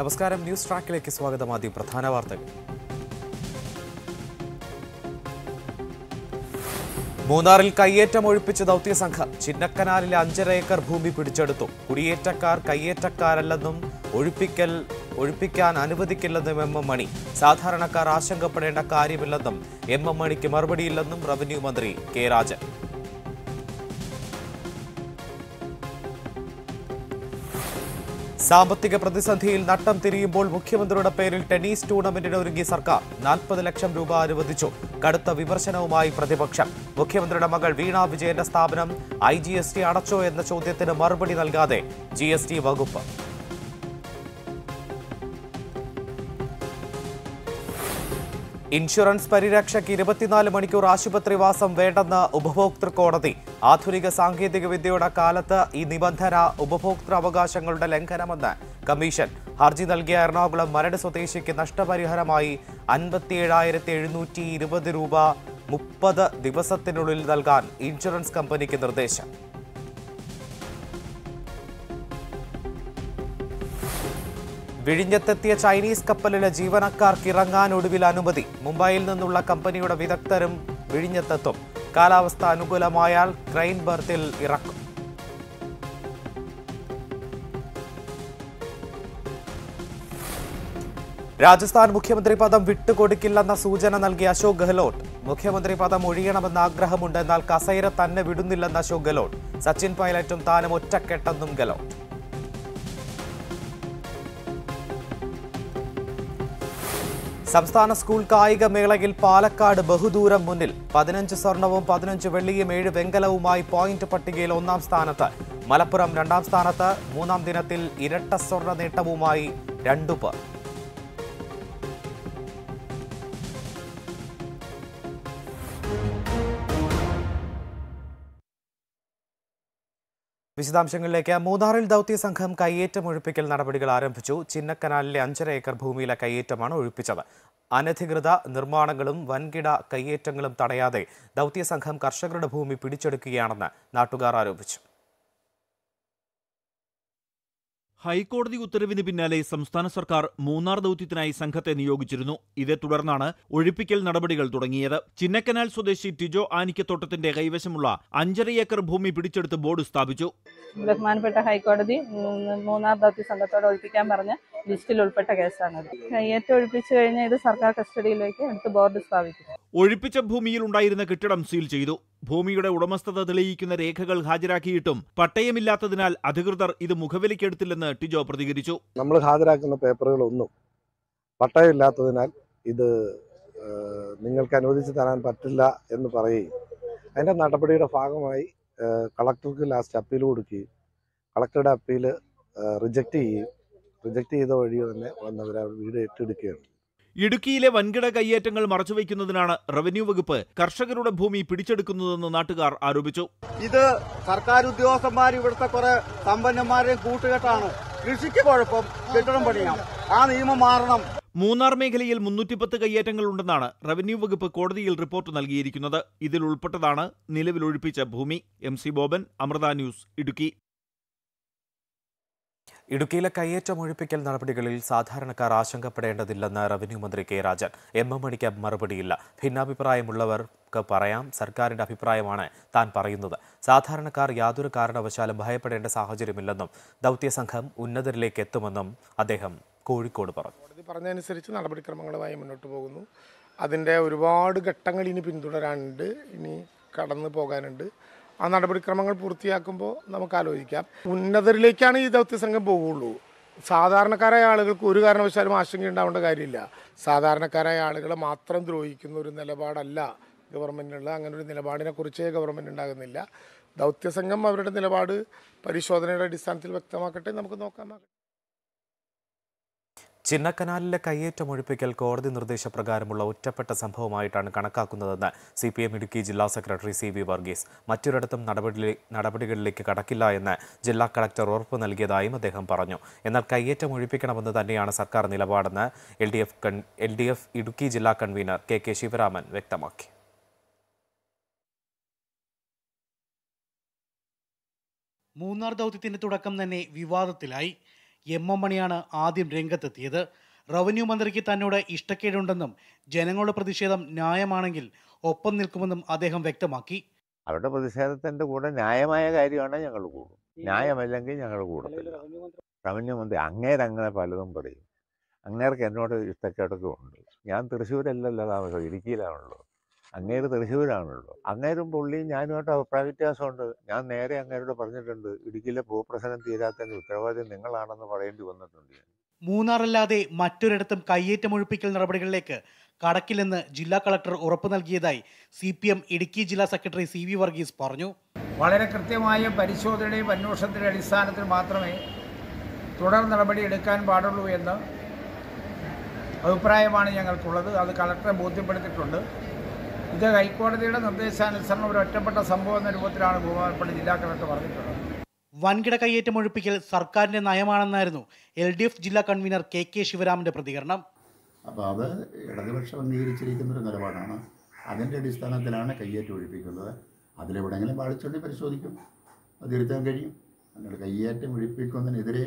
നമസ്കാരം, ന്യൂസ് ട്രാക്കിലേക്ക് സ്വാഗതം. ആദ്യം പ്രധാന വാർത്തകൾ. മൂന്നാറിൽ കയ്യേറ്റം ഒഴിപ്പിച്ച് ദൗത്യ സംഘം. ചിന്നക്കനാലിലെ 5.5 ഏക്കർ ഭൂമി പിടിച്ചെടുത്തു. കുടിയേറ്റക്കാർ കയ്യേറ്റക്കാരല്ലെന്നും ഒഴിപ്പിക്കാൻ അനുവദിക്കില്ലെന്നും എം എം മണി. സാധാരണക്കാർ ആശങ്കപ്പെടേണ്ട കാര്യമില്ലെന്നും എം എം മണിക്ക് മറുപടിയില്ലെന്നും റവന്യൂ മന്ത്രി കെ രാജൻ. സാമ്പത്തിക പ്രതിസന്ധിയിൽ നട്ടം തിരിയുമ്പോൾ മുഖ്യമന്ത്രിയുടെ പേരിൽ ടെന്നീസ് ടൂർണമെന്റിന് ഒരുങ്ങി സർക്കാർ. 40 ലക്ഷം രൂപ അനുവദിച്ചു. കടുത്ത വിമർശനവുമായി പ്രതിപക്ഷം. മുഖ്യമന്ത്രിയുടെ മകൾ വീണ വിജയന്റെ സ്ഥാപനം IGST അടച്ചോ എന്ന ചോദ്യത്തിന് മറുപടി നൽകാതെ GST വകുപ്പ്. ഇൻഷുറൻസ് പരിരക്ഷയ്ക്ക് 24 മണിക്കൂർ ആശുപത്രിവാസം വേണ്ടെന്ന ഉപഭോക്തൃ കോടതി. ആധുനിക സാങ്കേതികവിദ്യയുടെ കാലത്ത് ഈ നിബന്ധന ഉപഭോക്തൃാവകാശങ്ങളുടെ ലംഘനമെന്ന് കമ്മീഷൻ. ഹർജി നൽകിയ എറണാകുളം മരട് സ്വദേശിക്ക് നഷ്ടപരിഹാരമായി 57,720 രൂപ 30 ദിവസത്തിനുള്ളിൽ നൽകാൻ ഇൻഷുറൻസ് കമ്പനിക്ക് നിർദ്ദേശം. വിഴിഞ്ഞത്തെത്തിയ ചൈനീസ് കപ്പലിലെ ജീവനക്കാർക്ക് ഇറങ്ങാൻ ഒടുവിൽ അനുമതി. മുംബൈയിൽ നിന്നുള്ള കമ്പനിയുടെ വിദഗ്ധരും വിഴിഞ്ഞത്തെത്തും. കാലാവസ്ഥ അനുകൂലമായാൽ ക്രെയിൻ ബർത്തിൽ ഇറക്കും. രാജസ്ഥാൻ മുഖ്യമന്ത്രി പദം വിട്ടുകൊടുക്കില്ലെന്ന സൂചന നൽകി അശോക് ഗെഹ്ലോട്ട്. മുഖ്യമന്ത്രി പദം ഒഴിയണമെന്ന ആഗ്രഹമുണ്ട്, എന്നാൽ കസേര തന്നെ വിടുന്നില്ലെന്ന് അശോക് ഗെഹ്ലോട്ട്. സച്ചിൻ പൈലറ്റും താനും ഒറ്റക്കെട്ടെന്നും ഗെഹ്ലോട്ട്. സംസ്ഥാന സ്കൂൾ കായിക മേളയിൽ പാലക്കാട് ബഹുദൂരം മുന്നിൽ. 15 സ്വർണവും 15 വെള്ളിയും 7 വെങ്കലവുമായി പോയിന്റ് പട്ടികയിൽ ഒന്നാം സ്ഥാനത്ത്. മലപ്പുറം രണ്ടാം സ്ഥാനത്ത്. മൂന്നാം ദിനത്തിൽ ഇരട്ട സ്വർണ നേട്ടവുമായി 2 പേർ. വിശദാംശങ്ങളിലേക്ക്. മൂന്നാറിൽ ദൗത്യ സംഘം കയ്യേറ്റം ഒഴിപ്പിക്കൽ നടപടികൾ ആരംഭിച്ചു. ചിന്നക്കനാലിലെ 5.5 ഏക്കർ ഭൂമിയിലെ കയ്യേറ്റമാണ് ഒഴിപ്പിച്ചത്. അനധികൃത നിർമ്മാണങ്ങളും വൻകിട കയ്യേറ്റങ്ങളും തടയാതെ ദൗത്യ സംഘം കർഷകരുടെ ഭൂമി പിടിച്ചെടുക്കുകയാണെന്ന് നാട്ടുകാർ ആരോപിച്ചു. ഹൈക്കോടതി ഉത്തരവിന് പിന്നാലെ സംസ്ഥാന സർക്കാർ മൂന്നാർ ദൗത്യത്തിനായി സംഘത്തെ നിയോഗിച്ചിരുന്നു. ഇതേ തുടർന്നാണ് ഒഴിപ്പിക്കൽ നടപടികൾ തുടങ്ങിയത്. ചിന്നക്കനാൽ സ്വദേശി ടിജോ ആനിക്കത്തോട്ടത്തിന്റെ കൈവശമുള്ള 5.5 ഏക്കർ ഭൂമി പിടിച്ചെടുത്ത് ബോർഡ് സ്ഥാപിച്ചു. ബഹുമാനപ്പെട്ട ഹൈക്കോടതി മൂന്നാർ ദൗത്യ സംഘത്തോട് ഒഴിപ്പിക്കാൻ പറഞ്ഞ ലിസ്റ്റിൽ ഉൾപ്പെട്ട കേസാണത്. കയ്യേറ്റം ഒഴിപ്പിച്ചു കഴിഞ്ഞാൽ ഇത് സർക്കാർ കസ്റ്റഡിയിലേക്ക് എടുത്ത് ബോർഡ് സ്ഥാപിക്കും. ഒഴിപ്പിച്ച ഭൂമിയിൽ ഉണ്ടായിരുന്ന കെട്ടിടം സീൽ ചെയ്തു. ഭൂമിയുടെ ഉടമസ്ഥത തെളിയിക്കുന്ന രേഖകൾ ഹാജരാക്കിയിട്ടും പട്ടയമില്ലാത്തതിനാൽ അധികൃതർ ഇത് മുഖവിലക്കെടുത്തില്ലെന്ന് ടിജോ പ്രതികരിച്ചു. നമ്മൾ ഹാജരാക്കുന്ന പേപ്പറുകളൊന്നും പട്ടയമില്ലാത്തതിനാൽ ഇത് നിങ്ങൾക്ക് അനുവദിച്ചു തരാൻ പറ്റില്ല എന്ന് പറയുകയും അതിൻ്റെ നടപടിയുടെ ഭാഗമായി കളക്ടർക്ക് ലാസ്റ്റ് അപ്പീൽ കൊടുക്കുകയും കളക്ടറുടെ അപ്പീൽ റിജക്റ്റ് ചെയ്ത വഴി തന്നെ വന്നവരെ വീട് ഏറ്റെടുക്കുകയാണ്. ഇടുക്കിയിലെ വൻകിട കയ്യേറ്റങ്ങൾ മറച്ചുവെക്കുന്നതിനാണ് റവന്യൂ വകുപ്പ് കർഷകരുടെ ഭൂമി പിടിച്ചെടുക്കുന്നതെന്ന് നാട്ടുകാർ ആരോപിച്ചു. ഇത് സർക്കാർ ഉദ്യോഗസ്ഥന്മാർ ഇവിടുത്തെ കുറെ സമ്പന്നന്മാരെയും കൂട്ടുകെട്ടാണ്. കൃഷിക്ക് കുഴപ്പം, കെട്ടിടം പണിയാം. ആ നിയമം മാറണം. മൂന്നാർ മേഖലയിൽ 310 കയ്യേറ്റങ്ങളുണ്ടെന്നാണ് റവന്യൂ വകുപ്പ് കോടതിയിൽ റിപ്പോർട്ട് നൽകിയിരിക്കുന്നത്. ഇതിൽ ഉൾപ്പെട്ടതാണ് നിലവിൽ ഒഴിപ്പിച്ച ഭൂമി. MC Boban, Amrita news, Idukki. ഇടുക്കിയിലെ കയ്യേറ്റം ഒഴിപ്പിക്കൽ നടപടികളിൽ സാധാരണക്കാർ ആശങ്കപ്പെടേണ്ടതില്ലെന്ന് റവന്യൂ മന്ത്രി കെ രാജൻ. MMണിക്ക് മറുപടിയില്ല. ഭിന്നാഭിപ്രായമുള്ളവർക്ക് പറയാം, സർക്കാരിൻ്റെ അഭിപ്രായമാണ് താൻ പറയുന്നത്. സാധാരണക്കാർ യാതൊരു കാരണവശാലും ഭയപ്പെടേണ്ട സാഹചര്യമില്ലെന്നും ദൗത്യസംഘം ഉന്നതരിലേക്ക് എത്തുമെന്നും അദ്ദേഹം കോഴിക്കോട് പറഞ്ഞു. കോടതി പറഞ്ഞതനുസരിച്ച് നടപടിക്രമങ്ങളുമായി മുന്നോട്ട് പോകുന്നു. അതിൻ്റെ ഒരുപാട് ഘട്ടങ്ങൾ ഇനി പിന്തുടരാനുണ്ട്, ഇനി കടന്നു പോകാനുണ്ട്. ആ നടപടിക്രമങ്ങൾ പൂർത്തിയാക്കുമ്പോൾ നമുക്ക് ആലോചിക്കാം. ഉന്നതരിലേക്കാണ് ഈ ദൗത്യസംഘം പോകുള്ളൂ. സാധാരണക്കാരായ ആളുകൾക്ക് ഒരു കാരണവശാലും ആശങ്കയുണ്ടാവേണ്ട കാര്യമില്ല. സാധാരണക്കാരായ ആളുകളെ മാത്രം ദ്രോഹിക്കുന്ന ഒരു നിലപാടല്ല ഗവൺമെൻറ്റിനുള്ള. അങ്ങനെ ഒരു നിലപാടിനെ കുറിച്ചേ ഗവൺമെൻറ് ഉണ്ടാകുന്നില്ല. ദൗത്യസംഘം അവരുടെ നിലപാട് പരിശോധനയുടെ അടിസ്ഥാനത്തിൽ വ്യക്തമാക്കട്ടെ, നമുക്ക് നോക്കാം. ചിന്നക്കനാലിലെ കയ്യേറ്റം ഒഴിപ്പിക്കൽ കോടതി നിർദ്ദേശപ്രകാരമുള്ള ഒറ്റപ്പെട്ട സംഭവമായിട്ടാണ് കണക്കാക്കുന്നതെന്ന് CPM ഇടുക്കി ജില്ലാ സെക്രട്ടറി CV വർഗീസ്. മറ്റൊരിടത്തും നടപടികളിലേക്ക് കടക്കില്ല എന്ന് ജില്ലാ കളക്ടർ ഉറപ്പ് നൽകിയതായും അദ്ദേഹം പറഞ്ഞു. എന്നാൽ കയ്യേറ്റം ഒഴിപ്പിക്കണമെന്ന് തന്നെയാണ് സർക്കാർ നിലപാടെന്ന് LDF ഇടുക്കി ജില്ലാ കൺവീനർ KK ശിവരാമൻ വ്യക്തമാക്കി. മൂന്നാർ ദൗത്യത്തിന്റെ തുടക്കം തന്നെ വിവാദത്തിലായി. എം.എം.മണിയാണ് ആദ്യം രംഗത്തെത്തിയത്. റവന്യൂ മന്ത്രിക്ക് തന്നോട് ഇഷ്ടക്കേടുണ്ടെന്നും ജനങ്ങളുടെ പ്രതിഷേധം ന്യായമാണെങ്കിൽ ഒപ്പം നിൽക്കുമെന്നും അദ്ദേഹം വ്യക്തമാക്കി. അവരുടെ പ്രതിഷേധത്തിൻ്റെ കൂടെ ന്യായമായ കാര്യമാണ് ഞങ്ങൾ കൂടും, ന്യായമല്ലെങ്കിൽ ഞങ്ങൾ കൂടത്തില്ല. റവന്യൂ മന്ത്രി അങ്ങേരങ്ങനെ പലതും പറയും, അങ്ങേർക്ക് എന്നോട് ഇഷ്ടക്കേടൊക്കെ ഉണ്ട്. ഞാൻ തൃശ്ശൂരല്ലല്ലോ താമസം, ഇടുക്കിയിലാണല്ലോ. അങ്ങേര് തൃശ്ശൂരാണല്ലോ, അങ്ങേരും പുള്ളിയും ഞാനുമായിട്ട് അഭിപ്രായ വ്യത്യാസമുണ്ട്. ഞാൻ നേരെ അങ്ങേരോട് പറഞ്ഞിട്ടുണ്ട്, ഇടുക്കിയിലെ ഭൂപ്രശ്നം തീരാത്തതിൻ്റെ ഉത്തരവാദിത്വം നിങ്ങളാണെന്ന് പറയേണ്ടി വന്നിട്ടുണ്ട്. മൂന്നാറല്ലാതെ മറ്റൊരിടത്തും കയ്യേറ്റമൊഴിപ്പിക്കൽ നടപടികളിലേക്ക് കടക്കില്ലെന്ന് ജില്ലാ കളക്ടർ ഉറപ്പ് നൽകിയതായി CPM ഇടുക്കി ജില്ലാ സെക്രട്ടറി CV വർഗീസ് പറഞ്ഞു. വളരെ കൃത്യമായ പരിശോധനയും അന്വേഷണത്തിൻ്റെ അടിസ്ഥാനത്തിൽ മാത്രമേ തുടർ നടപടി എടുക്കാൻ പാടുള്ളൂ എന്ന അഭിപ്രായമാണ് ഞങ്ങൾക്കുള്ളത്. അത് കളക്ടറെ ബോധ്യപ്പെടുത്തിയിട്ടുണ്ട്. ഇത് ഹൈക്കോടതിയുടെ നിർദ്ദേശാനുസരണം ഒരു ഒറ്റപ്പെട്ട സംഭവം എന്ന രൂപത്തിലാണ് ബഹുമാനപ്പെട്ട ജില്ലാ കളക്ടർ പറഞ്ഞിട്ടുള്ളത്. വൻകിട കയ്യേറ്റം ഒഴിപ്പിക്കൽ സർക്കാരിൻ്റെ നയമാണെന്നായിരുന്നു LDF ജില്ലാ കൺവീനർ KK ശിവരാമൻ്റെ പ്രതികരണം. അപ്പോൾ അത് ഇടതുപക്ഷം അംഗീകരിച്ചിരിക്കുന്ന ഒരു നിലപാടാണ്. അതിൻ്റെ അടിസ്ഥാനത്തിലാണ് കയ്യേറ്റം ഒഴിപ്പിക്കുന്നത്. അതിലെവിടെയെങ്കിലും വാഴ്ച പരിശോധിക്കും, അത് തിരുത്താൻ കഴിയും. അങ്ങനെ കയ്യേറ്റം ഒഴിപ്പിക്കുന്നതിനെതിരെ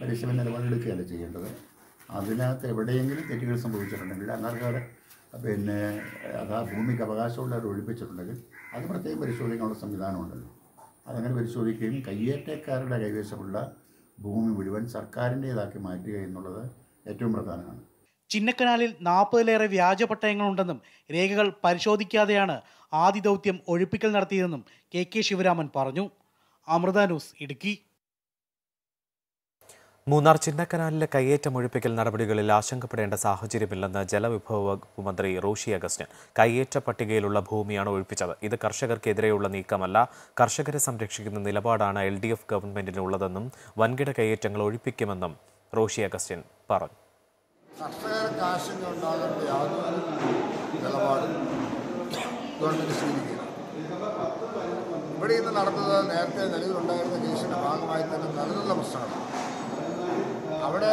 പരിശ്രമ നിലപാടെടുക്കുകയല്ല ചെയ്യേണ്ടത്. അതിനകത്ത് എവിടെയെങ്കിലും തെറ്റുകൾ സംഭവിച്ചിട്ടുണ്ടെങ്കിൽ അന്നേരം പിന്നെ അതാ ഭൂമിക്ക് അവകാശമുള്ളവർ ഒഴിപ്പിച്ചിട്ടുണ്ടെങ്കിൽ അത് പ്രത്യേകം പരിശോധിക്കാനുള്ള സംവിധാനമുണ്ടല്ലോ. അതങ്ങനെ പരിശോധിക്കുകയും കയ്യേറ്റക്കാരുടെ കൈവശമുള്ള ഭൂമി മുഴുവൻ സർക്കാരിൻ്റേതാക്കി മാറ്റുക എന്നുള്ളത് ഏറ്റവും പ്രധാനമാണ്. ചിന്നക്കനാലിൽ 40-ലേറെ വ്യാജ പട്ടയങ്ങളുണ്ടെന്നും രേഖകൾ പരിശോധിക്കാതെയാണ് ആദി ദൗത്യം ഒഴിപ്പിക്കൽ നടത്തിയതെന്നും KK ശിവരാമൻ പറഞ്ഞു. അമൃത ന്യൂസ് ഇടുക്കി. മൂന്നാർ ചിന്നക്കനാലിലെ കയ്യേറ്റം ഒഴിപ്പിക്കൽ നടപടികളിൽ ആശങ്കപ്പെടേണ്ട സാഹചര്യമില്ലെന്ന് ജലവിഭവ വകുപ്പ് മന്ത്രി റോഷി അഗസ്റ്റിൻ. കയ്യേറ്റ പട്ടികയിലുള്ള ഭൂമിയാണ് ഒഴിപ്പിച്ചത്. ഇത് കർഷകർക്കെതിരെയുള്ള നീക്കമല്ല, കർഷകരെ സംരക്ഷിക്കുന്ന നിലപാടാണ് LDF ഗവൺമെന്റിനുള്ളതെന്നും വൻകിട കയ്യേറ്റങ്ങൾ ഒഴിപ്പിക്കുമെന്നും റോഷി അഗസ്റ്റിൻ പറഞ്ഞു. കർഷകർക്ക് ആശങ്ക ഉണ്ടാകേണ്ട യാതൊരു നിലപാടും ഗവൺമെന്റ് സ്വീകരിക്കുക. ഇവിടെ ഇന്ന് നടന്നത് നേരത്തെ നിലവിലുണ്ടായിരുന്ന കേസിൻ്റെ ഭാഗമായി തന്നെ നിലനിന്ന പ്രശ്നമാണ്. അവിടെ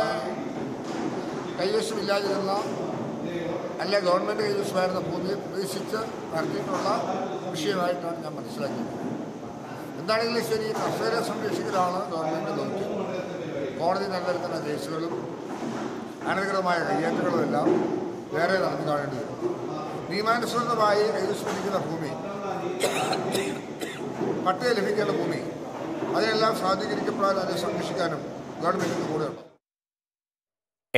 കൈവശമില്ലാതിരുന്ന അല്ല ഗവൺമെൻറ് കൈവശമായിരുന്ന ഭൂമിയെ ഉപേക്ഷിച്ച് നടത്തിയിട്ടുള്ള വിഷയമായിട്ടാണ് ഞാൻ മനസ്സിലാക്കിയത്. എന്താണെങ്കിലും ശരി, കർഷകരെ സംരക്ഷിക്കലാണ് ഗവൺമെൻറ് ദൗത്യം. കോടതി നിലനിർത്തുന്ന കേസുകളും അനധികൃതമായ കയ്യേറ്റങ്ങളും എല്ലാം വേറെ നടന്നു കാണേണ്ടി വരും. നിയമാനുസൃതമായി കൈവശമിരിക്കുന്ന ഭൂമി, പട്ടയം ലഭിക്കേണ്ട ഭൂമി, അതിനെല്ലാം സ്വാധീകരിക്കപ്പെടാൻ അതിനെ സംരക്ഷിക്കാനും ഗവൺമെൻറ് കൂടെയുണ്ട്.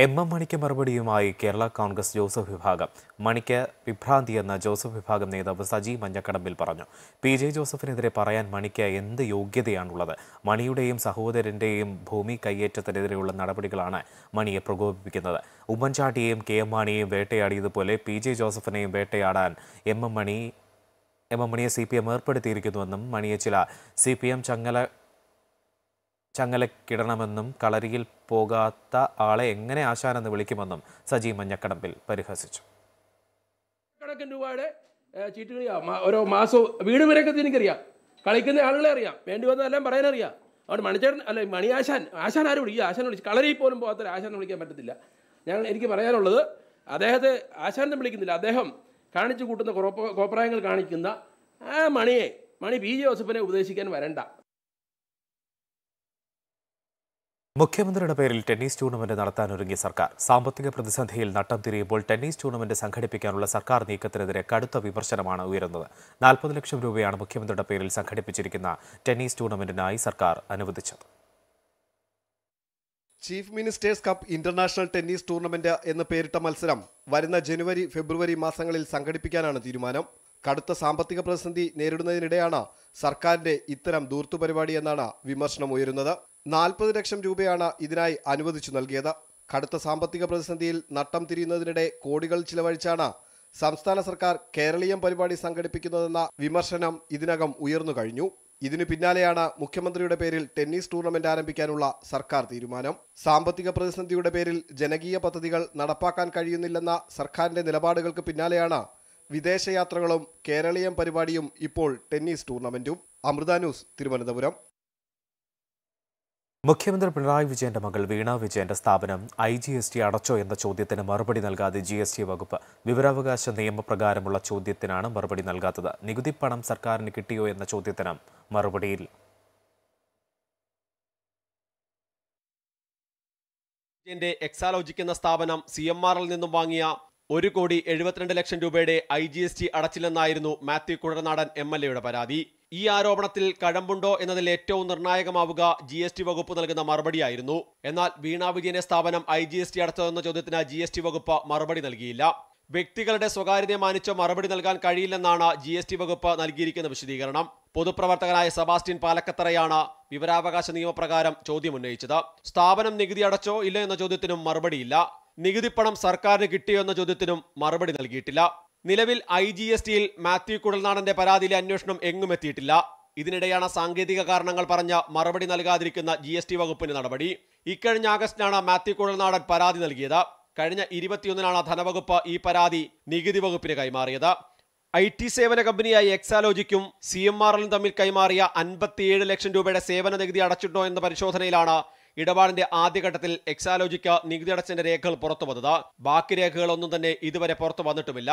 എം.എം. മണിക്ക് മറുപടിയുമായി കേരള കോൺഗ്രസ് ജോസഫ് വിഭാഗം. മണിക്ക് വിഭ്രാന്തിയെന്ന് ജോസഫ് വിഭാഗം നേതാവ് സജി മഞ്ഞക്കടമ്പിൽ പറഞ്ഞു. PJ ജോസഫിനെതിരെ പറയാൻ മണിക്ക് എന്ത് യോഗ്യതയാണുള്ളത്? മണിയുടെയും സഹോദരൻ്റെയും ഭൂമി കയ്യേറ്റത്തിനെതിരെയുള്ള നടപടികളാണ് മണിയെ പ്രകോപിപ്പിക്കുന്നത്. ഉമ്മൻചാണ്ടിയെയും KM മാണിയെയും വേട്ടയാടിയതുപോലെ PJ ജോസഫിനെയും വേട്ടയാടാൻ എം.എം. മണിയെ CPM ഏർപ്പെടുത്തിയിരിക്കുന്നുവെന്നും മണിയെ ചില CPM ചങ്ങലക്കിടണമെന്നും കളരിയിൽ പോകാത്ത ആളെ എങ്ങനെ ആശാനെന്ന് വിളിക്കുമെന്നും സജി മഞ്ഞക്കടമ്പിൽ പരിഹസിച്ചു. ലക്ഷക്കണക്കിന് രൂപയുടെ ചീട്ടുകളിയാണ് ഓരോ മാസവും. വീട് വരെയൊക്കെ എനിക്കറിയാം, കളിക്കുന്ന ആളുകളെ അറിയാം, വേണ്ടി വന്നതെല്ലാം പറയാനറിയാം. അതുകൊണ്ട് മണിച്ചേട്ടൻ അല്ല മണി ആശാൻ ആരും വിളിക്കുക, ആശാൻ വിളിച്ച് കളരിയിൽ പോലും പോകാത്ത ആശാൻ വിളിക്കാൻ പറ്റത്തില്ല. എനിക്ക് പറയാനുള്ളത്, അദ്ദേഹത്തെ ആശാനെ വിളിക്കുന്നില്ല. അദ്ദേഹം കാണിച്ചു കൂട്ടുന്ന കോപ്രായങ്ങൾ കാണിക്കുന്ന ആ മണി PJ ജോസഫിനെ ഉപദേശിക്കാൻ വരണ്ട. മുഖ്യമന്ത്രിയുടെ പേരിൽ ടെന്നീസ് ടൂർണമെന്റ് നടത്താനൊരുങ്ങിയ സർക്കാർ. സാമ്പത്തിക പ്രതിസന്ധിയിൽ നട്ടം തിരിയുമ്പോൾ ടെന്നീസ് ടൂർണമെന്റ് സംഘടിപ്പിക്കാനുള്ള സർക്കാർ നീക്കത്തിനെതിരെ കടുത്ത വിമർശനമാണ് ഉയരുന്നത്. 40 ലക്ഷം രൂപയാണ് മുഖ്യമന്ത്രിയുടെ പേരിൽ സംഘടിപ്പിച്ചിരിക്കുന്ന ടെന്നീസ് ടൂർണമെന്റിനായി സർക്കാർ അനുവദിച്ചത്. Chief minister's cup international tennis tournament എന്ന് പേരിട്ട മത്സരം വരുന്ന ജനുവരി-ഫെബ്രുവരി മാസങ്ങളിൽ സംഘടിപ്പിക്കാനാണ് തീരുമാനം. കടുത്ത സാമ്പത്തിക പ്രതിസന്ധി നേരിടുന്നതിനിടെയാണ് സർക്കാരിന്റെ ഇത്തരം ധൂർത്തുപരിപാടിയെന്നാണ് വിമർശനം ഉയരുന്നത്. 40 ലക്ഷം രൂപയാണ് ഇതിനായി അനുവദിച്ചു നൽകിയത്. കടുത്ത സാമ്പത്തിക പ്രതിസന്ധിയിൽ നട്ടം തിരിയുന്നതിനിടെ കോടികൾ ചിലവഴിച്ചാണ് സംസ്ഥാന സർക്കാർ കേരളീയം പരിപാടി സംഘടിപ്പിക്കുന്നതെന്ന വിമർശനം ഇതിനകം ഉയർന്നു കഴിഞ്ഞു. ഇതിനു പിന്നാലെയാണ് മുഖ്യമന്ത്രിയുടെ പേരിൽ ടെന്നീസ് ടൂർണമെന്റ് ആരംഭിക്കാനുള്ള സർക്കാർ തീരുമാനം. സാമ്പത്തിക പ്രതിസന്ധിയുടെ പേരിൽ ജനകീയ പദ്ധതികൾ നടപ്പാക്കാൻ കഴിയുന്നില്ലെന്ന സർക്കാരിന്റെ നിലപാടുകൾക്ക് പിന്നാലെയാണ് വിദേശയാത്രകളും കേരളീയം പരിപാടിയും ഇപ്പോൾ ടെന്നീസ് ടൂർണമെന്റും. അമൃത ന്യൂസ്, തിരുവനന്തപുരം. മുഖ്യമന്ത്രി പിണറായി വിജയന്റെ മകൾ വീണ വിജയന്റെ സ്ഥാപനം IGST അടച്ചോ എന്ന ചോദ്യത്തിന് മറുപടി നൽകാതെ GST വകുപ്പ്. വിവരാവകാശ നിയമപ്രകാരമുള്ള ചോദ്യത്തിനാണ് മറുപടി നൽകാത്തത്. നികുതി പണം സർക്കാരിന് കിട്ടിയോ എന്ന ചോദ്യത്തിന് മറുപടിയില്ല. എന്റെ എക്സാലോജിക്കുന്ന സ്ഥാപനം CMRൽ നിന്നും വാങ്ങിയ 1,72,00,000 രൂപയുടെ IGST അടച്ചില്ലെന്നായിരുന്നു മാത്യു കുഴൽനാടൻ MLAയുടെ പരാതി. ഈ ആരോപണത്തിൽ കഴമ്പുണ്ടോ എന്നതിൽ ഏറ്റവും നിർണായകമാവുക GST വകുപ്പ് നൽകുന്ന മറുപടിയായിരുന്നു. എന്നാൽ വീണാ വിജയന്റെ സ്ഥാപനം IGST അടച്ചതെന്ന ചോദ്യത്തിന് GST വകുപ്പ് മറുപടി നൽകിയില്ല. വ്യക്തികളുടെ സ്വകാര്യതയെ മാനിച്ച് മറുപടി നൽകാൻ കഴിയില്ലെന്നാണ് GST വകുപ്പ് നൽകിയിരിക്കുന്ന വിശദീകരണം. പൊതുപ്രവർത്തകനായ സെബാസ്റ്റ്യൻ പാലക്കത്തറയാണ് വിവരാവകാശ നിയമപ്രകാരം ചോദ്യമുന്നയിച്ചത്. സ്ഥാപനം നികുതി അടച്ചോ ഇല്ല എന്ന ചോദ്യത്തിനും മറുപടിയില്ല. നികുതിപ്പണം സർക്കാരിന് കിട്ടിയോ എന്ന ചോദ്യത്തിനും മറുപടി നൽകിയിട്ടില്ല. നിലവിൽ IGSTയിൽ മാത്യു കുഴൽനാടന്റെ പരാതിയിലെ അന്വേഷണം എങ്ങും എത്തിയിട്ടില്ല. ഇതിനിടെയാണ് സാങ്കേതിക കാരണങ്ങൾ പറഞ്ഞ് മറുപടി നൽകാതിരിക്കുന്ന GST വകുപ്പിന്റെ നടപടി. ഇക്കഴിഞ്ഞ ആഗസ്റ്റിലാണ് മാത്യു കുഴൽനാടൻ പരാതി നൽകിയത്. കഴിഞ്ഞ 21-നാണ് ധനവകുപ്പ് ഈ പരാതി നികുതി വകുപ്പിന് കൈമാറിയത്. IT സേവന കമ്പനിയായ എക്സാലോജിക്കും CMRലും തമ്മിൽ കൈമാറിയ 57,00,000 രൂപയുടെ സേവന നികുതി അടച്ചിട്ടോ എന്ന പരിശോധനയിലാണ് ഇടപാടിന്റെ ആദ്യഘട്ടത്തിൽ എക്സാലോജിക്ക് നികുതി അടച്ചതിന്റെ രേഖകൾ പുറത്തു വന്നത്. ബാക്കി രേഖകളൊന്നും തന്നെ ഇതുവരെ പുറത്തു വന്നിട്ടുമില്ല.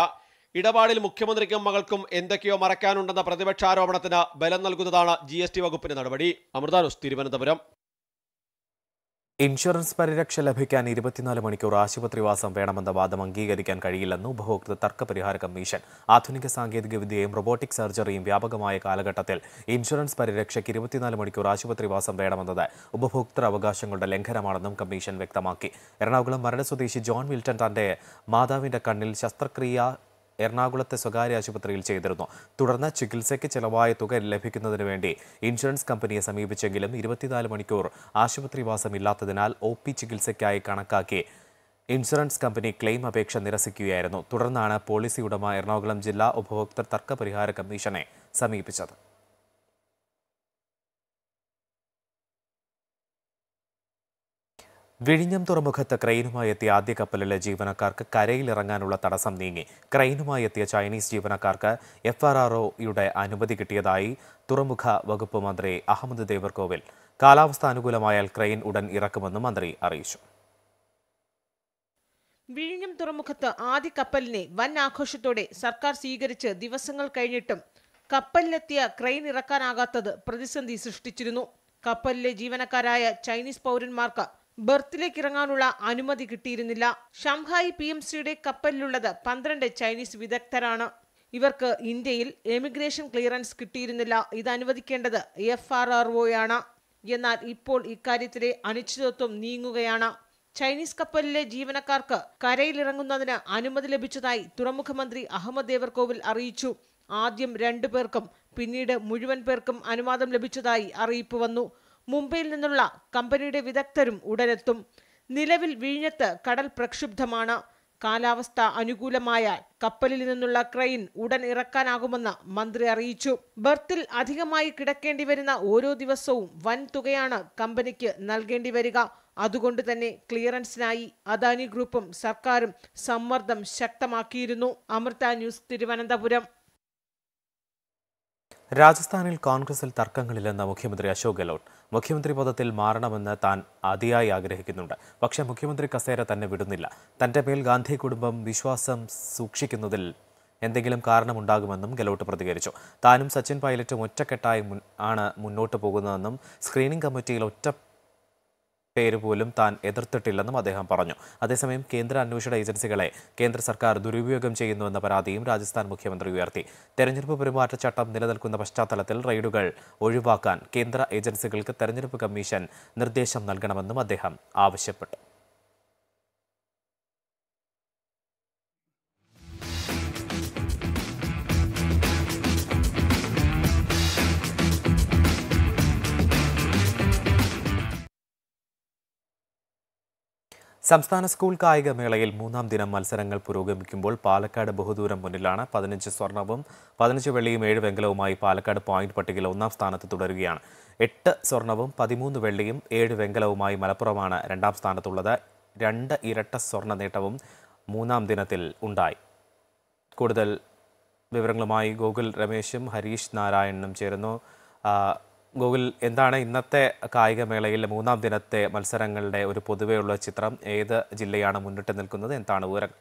ഇടപാടിൽ മുഖ്യമന്ത്രിക്കും മകൾക്കും എന്തൊക്കെയോ മറയ്ക്കാനുണ്ടെന്ന പ്രതിപക്ഷാരോപണത്തിന് ബലം നൽകുന്നതാണ് GST വകുപ്പിന്റെ നടപടി. അമൃതാനുസ്, തിരുവനന്തപുരം. ഇൻഷുറൻസ് പരിരക്ഷ ലഭിക്കാൻ 24 മണിക്കൂർ ആശുപത്രിവാസം വേണമെന്ന വാദം അംഗീകരിക്കാൻ കഴിയില്ലെന്ന് ഉപഭോക്തൃ തർക്ക പരിഹാര കമ്മീഷൻ. ആധുനിക സാങ്കേതികവിദ്യയും റൊബോട്ടിക് സർജറിയും വ്യാപകമായ കാലഘട്ടത്തിൽ ഇൻഷുറൻസ് പരിരക്ഷയ്ക്ക് 24 മണിക്കൂർ ആശുപത്രിവാസം വേണമെന്നത് ഉപഭോക്തൃ അവകാശങ്ങളുടെ ലംഘനമാണെന്നും കമ്മീഷൻ വ്യക്തമാക്കി. എറണാകുളം മരട് സ്വദേശി ജോൺ വിൽട്ടൺ തന്റെ മാതാവിന്റെ കണ്ണിൽ ശസ്ത്രക്രിയ എറണാകുളത്തെ സ്വകാര്യ ആശുപത്രിയിൽ ചെയ്തിരുന്നു. തുടർന്ന് ചികിത്സയ്ക്ക് ചെലവായ തുക ലഭിക്കുന്നതിന് വേണ്ടി ഇൻഷുറൻസ് കമ്പനിയെ സമീപിച്ചെങ്കിലും 24 മണിക്കൂർ ആശുപത്രിവാസം ഇല്ലാത്തതിനാൽ OP ചികിത്സയ്ക്കായി കണക്കാക്കി ഇൻഷുറൻസ് കമ്പനി ക്ലെയിം അപേക്ഷ നിരസിക്കുകയായിരുന്നു. തുടർന്നാണ് പോളിസി ഉടമ എറണാകുളം ജില്ലാ ഉപഭോക്തൃ തർക്ക പരിഹാര കമ്മീഷനെ സമീപിച്ചത്. വിഴിഞ്ഞം തുറമുഖത്ത് ക്രെയിനുമായി എത്തിയ ആദ്യ കപ്പലിലെ ജീവനക്കാർക്ക് കരയിലിറങ്ങാനുള്ള തടസ്സം നീങ്ങി. ക്രെയിനുമായി എത്തിയ ചൈനീസ് ജീവനക്കാർക്ക് FRROയുടെ അനുമതി കിട്ടിയതായി തുറമുഖ വകുപ്പ് മന്ത്രി അഹമ്മദ് ദേവർകോവിൽ. കാലാവസ്ഥ അനുകൂലമായാൽ ക്രെയിൻ ഉടൻ ഇറക്കുമെന്നും മന്ത്രി അറിയിച്ചു. വിഴിഞ്ഞം തുറമുഖത്ത് ആദ്യ കപ്പലിനെ വൻ ആഘോഷത്തോടെ സർക്കാർ സ്വീകരിച്ച് ദിവസങ്ങൾ കഴിഞ്ഞിട്ടും കപ്പലിലെത്തിയ ക്രെയിൻ ഇറക്കാനാകാത്തത് പ്രതിസന്ധി സൃഷ്ടിച്ചിരുന്നു. കപ്പലിലെ ജീവനക്കാരായ ചൈനീസ് പൗരന്മാർക്ക് ബർത്തിലേക്ക് ഇറങ്ങാനുള്ള അനുമതി കിട്ടിയിരുന്നില്ല. Shanghai PMCയുടെ കപ്പലിലുള്ളത് 12 Chinese വിദഗ്ധരാണ്. ഇവർക്ക് ഇന്ത്യയിൽ എമിഗ്രേഷൻ ക്ലിയറൻസ് കിട്ടിയിരുന്നില്ല. ഇത് അനുവദിക്കേണ്ടത് FRROയാണ്. എന്നാൽ ഇപ്പോൾ ഇക്കാര്യത്തിലെ അനിശ്ചിതത്വം നീങ്ങുകയാണ്. ചൈനീസ് കപ്പലിലെ ജീവനക്കാർക്ക് കരയിലിറങ്ങുന്നതിന് അനുമതി ലഭിച്ചതായി തുറമുഖ മന്ത്രി അഹമ്മദ് ദേവർകോവിൽ അറിയിച്ചു. ആദ്യം 2 പേർക്കും പിന്നീട് മുഴുവൻ പേർക്കും അനുവാദം ലഭിച്ചതായി അറിയിപ്പ് വന്നു. മുംബൈയിൽ നിന്നുള്ള കമ്പനിയുടെ വിദഗ്ധരും ഉടനെത്തും. നിലവിൽ വിഴിഞ്ഞത്ത് കടൽ പ്രക്ഷുബ്ധമാണ്. കാലാവസ്ഥ അനുകൂലമായാൽ കപ്പലിൽ നിന്നുള്ള ക്രെയിൻ ഉടൻ ഇറക്കാനാകുമെന്ന് മന്ത്രി അറിയിച്ചു. ബർത്തിൽ അധികമായി കിടക്കേണ്ടി വരുന്ന ഓരോ ദിവസവും വൻ തുകയാണ് കമ്പനിക്ക് നൽകേണ്ടി വരിക. അതുകൊണ്ട് തന്നെ ക്ലിയറൻസിനായി അദാനി ഗ്രൂപ്പും സർക്കാരും സമ്മർദ്ദം ശക്തമാക്കിയിരുന്നു. അമൃത ന്യൂസ്, തിരുവനന്തപുരം. രാജസ്ഥാനിൽ കോൺഗ്രസിൽ തർക്കങ്ങളില്ലെന്ന് മുഖ്യമന്ത്രി അശോക് ഗെഹ്ലോട്ട്. മുഖ്യമന്ത്രി പദത്തിൽ മാറണമെന്ന് താൻ അതിയായി ആഗ്രഹിക്കുന്നുണ്ട്. പക്ഷേ മുഖ്യമന്ത്രി കസേര തന്നെ വിടുന്നില്ല. തന്റെ മേൽ ഗാന്ധി കുടുംബം വിശ്വാസം സൂക്ഷിക്കുന്നതിൽ എന്തെങ്കിലും കാരണമുണ്ടാകുമെന്നും ഗെഹ്ലോട്ട് പ്രതികരിച്ചു. താനും സച്ചിൻ പൈലറ്റും ഒറ്റക്കെട്ടായി ആണ് മുന്നോട്ട് പോകുന്നതെന്നും സ്ക്രീനിംഗ് കമ്മിറ്റിയിൽ ഒറ്റ പേരുപോലും താൻ എതിർത്തിട്ടില്ലെന്നും അദ്ദേഹം പറഞ്ഞു. അതേസമയം കേന്ദ്ര അന്വേഷണ ഏജൻസികളെ കേന്ദ്ര സർക്കാർ ദുരുപയോഗം ചെയ്യുന്നുവെന്ന പരാതിയും രാജസ്ഥാൻ മുഖ്യമന്ത്രി ഉയർത്തി. തെരഞ്ഞെടുപ്പ് പെരുമാറ്റച്ചട്ടം നിലനിൽക്കുന്ന പശ്ചാത്തലത്തിൽ റെയ്ഡുകൾ ഒഴിവാക്കാൻ കേന്ദ്ര ഏജൻസികൾക്ക് തെരഞ്ഞെടുപ്പ് കമ്മീഷൻ നിർദ്ദേശം നൽകണമെന്നും അദ്ദേഹം ആവശ്യപ്പെട്ടു. സംസ്ഥാന സ്കൂൾ കായികമേളയിൽ 3-ാം ദിനം മത്സരങ്ങൾ പുരോഗമിക്കുമ്പോൾ പാലക്കാട് ബഹുദൂരം മുന്നിലാണ്. 15 സ്വർണവും 15 വെള്ളിയും 7 വെങ്കലവുമായി പാലക്കാട് പോയിന്റ് പട്ടികയിൽ 1-ാം സ്ഥാനത്ത് തുടരുകയാണ്. 8 സ്വർണവും 13 വെള്ളിയും 7 വെങ്കലവുമായി മലപ്പുറമാണ് 2-ാം സ്ഥാനത്തുള്ളത്. 2 ഇരട്ട സ്വർണ നേട്ടവും 3-ാം ദിനത്തിൽ ഉണ്ടായി. കൂടുതൽ വിവരങ്ങളുമായി ഗോകുൽ രമേശും ഹരീഷ് നാരായണനും ചേരുന്നു. ഗോകുൽ, എന്താണ് ഇന്നത്തെ കായികമേളയിലെ 3-ാം ദിനത്തെ മത്സരങ്ങളുടെ ഒരു പൊതുവെയുള്ള ചിത്രം? ഏത് ജില്ലയാണ് മുന്നിട്ട് നിൽക്കുന്നത്? എന്താണ് വിവരങ്ങൾ?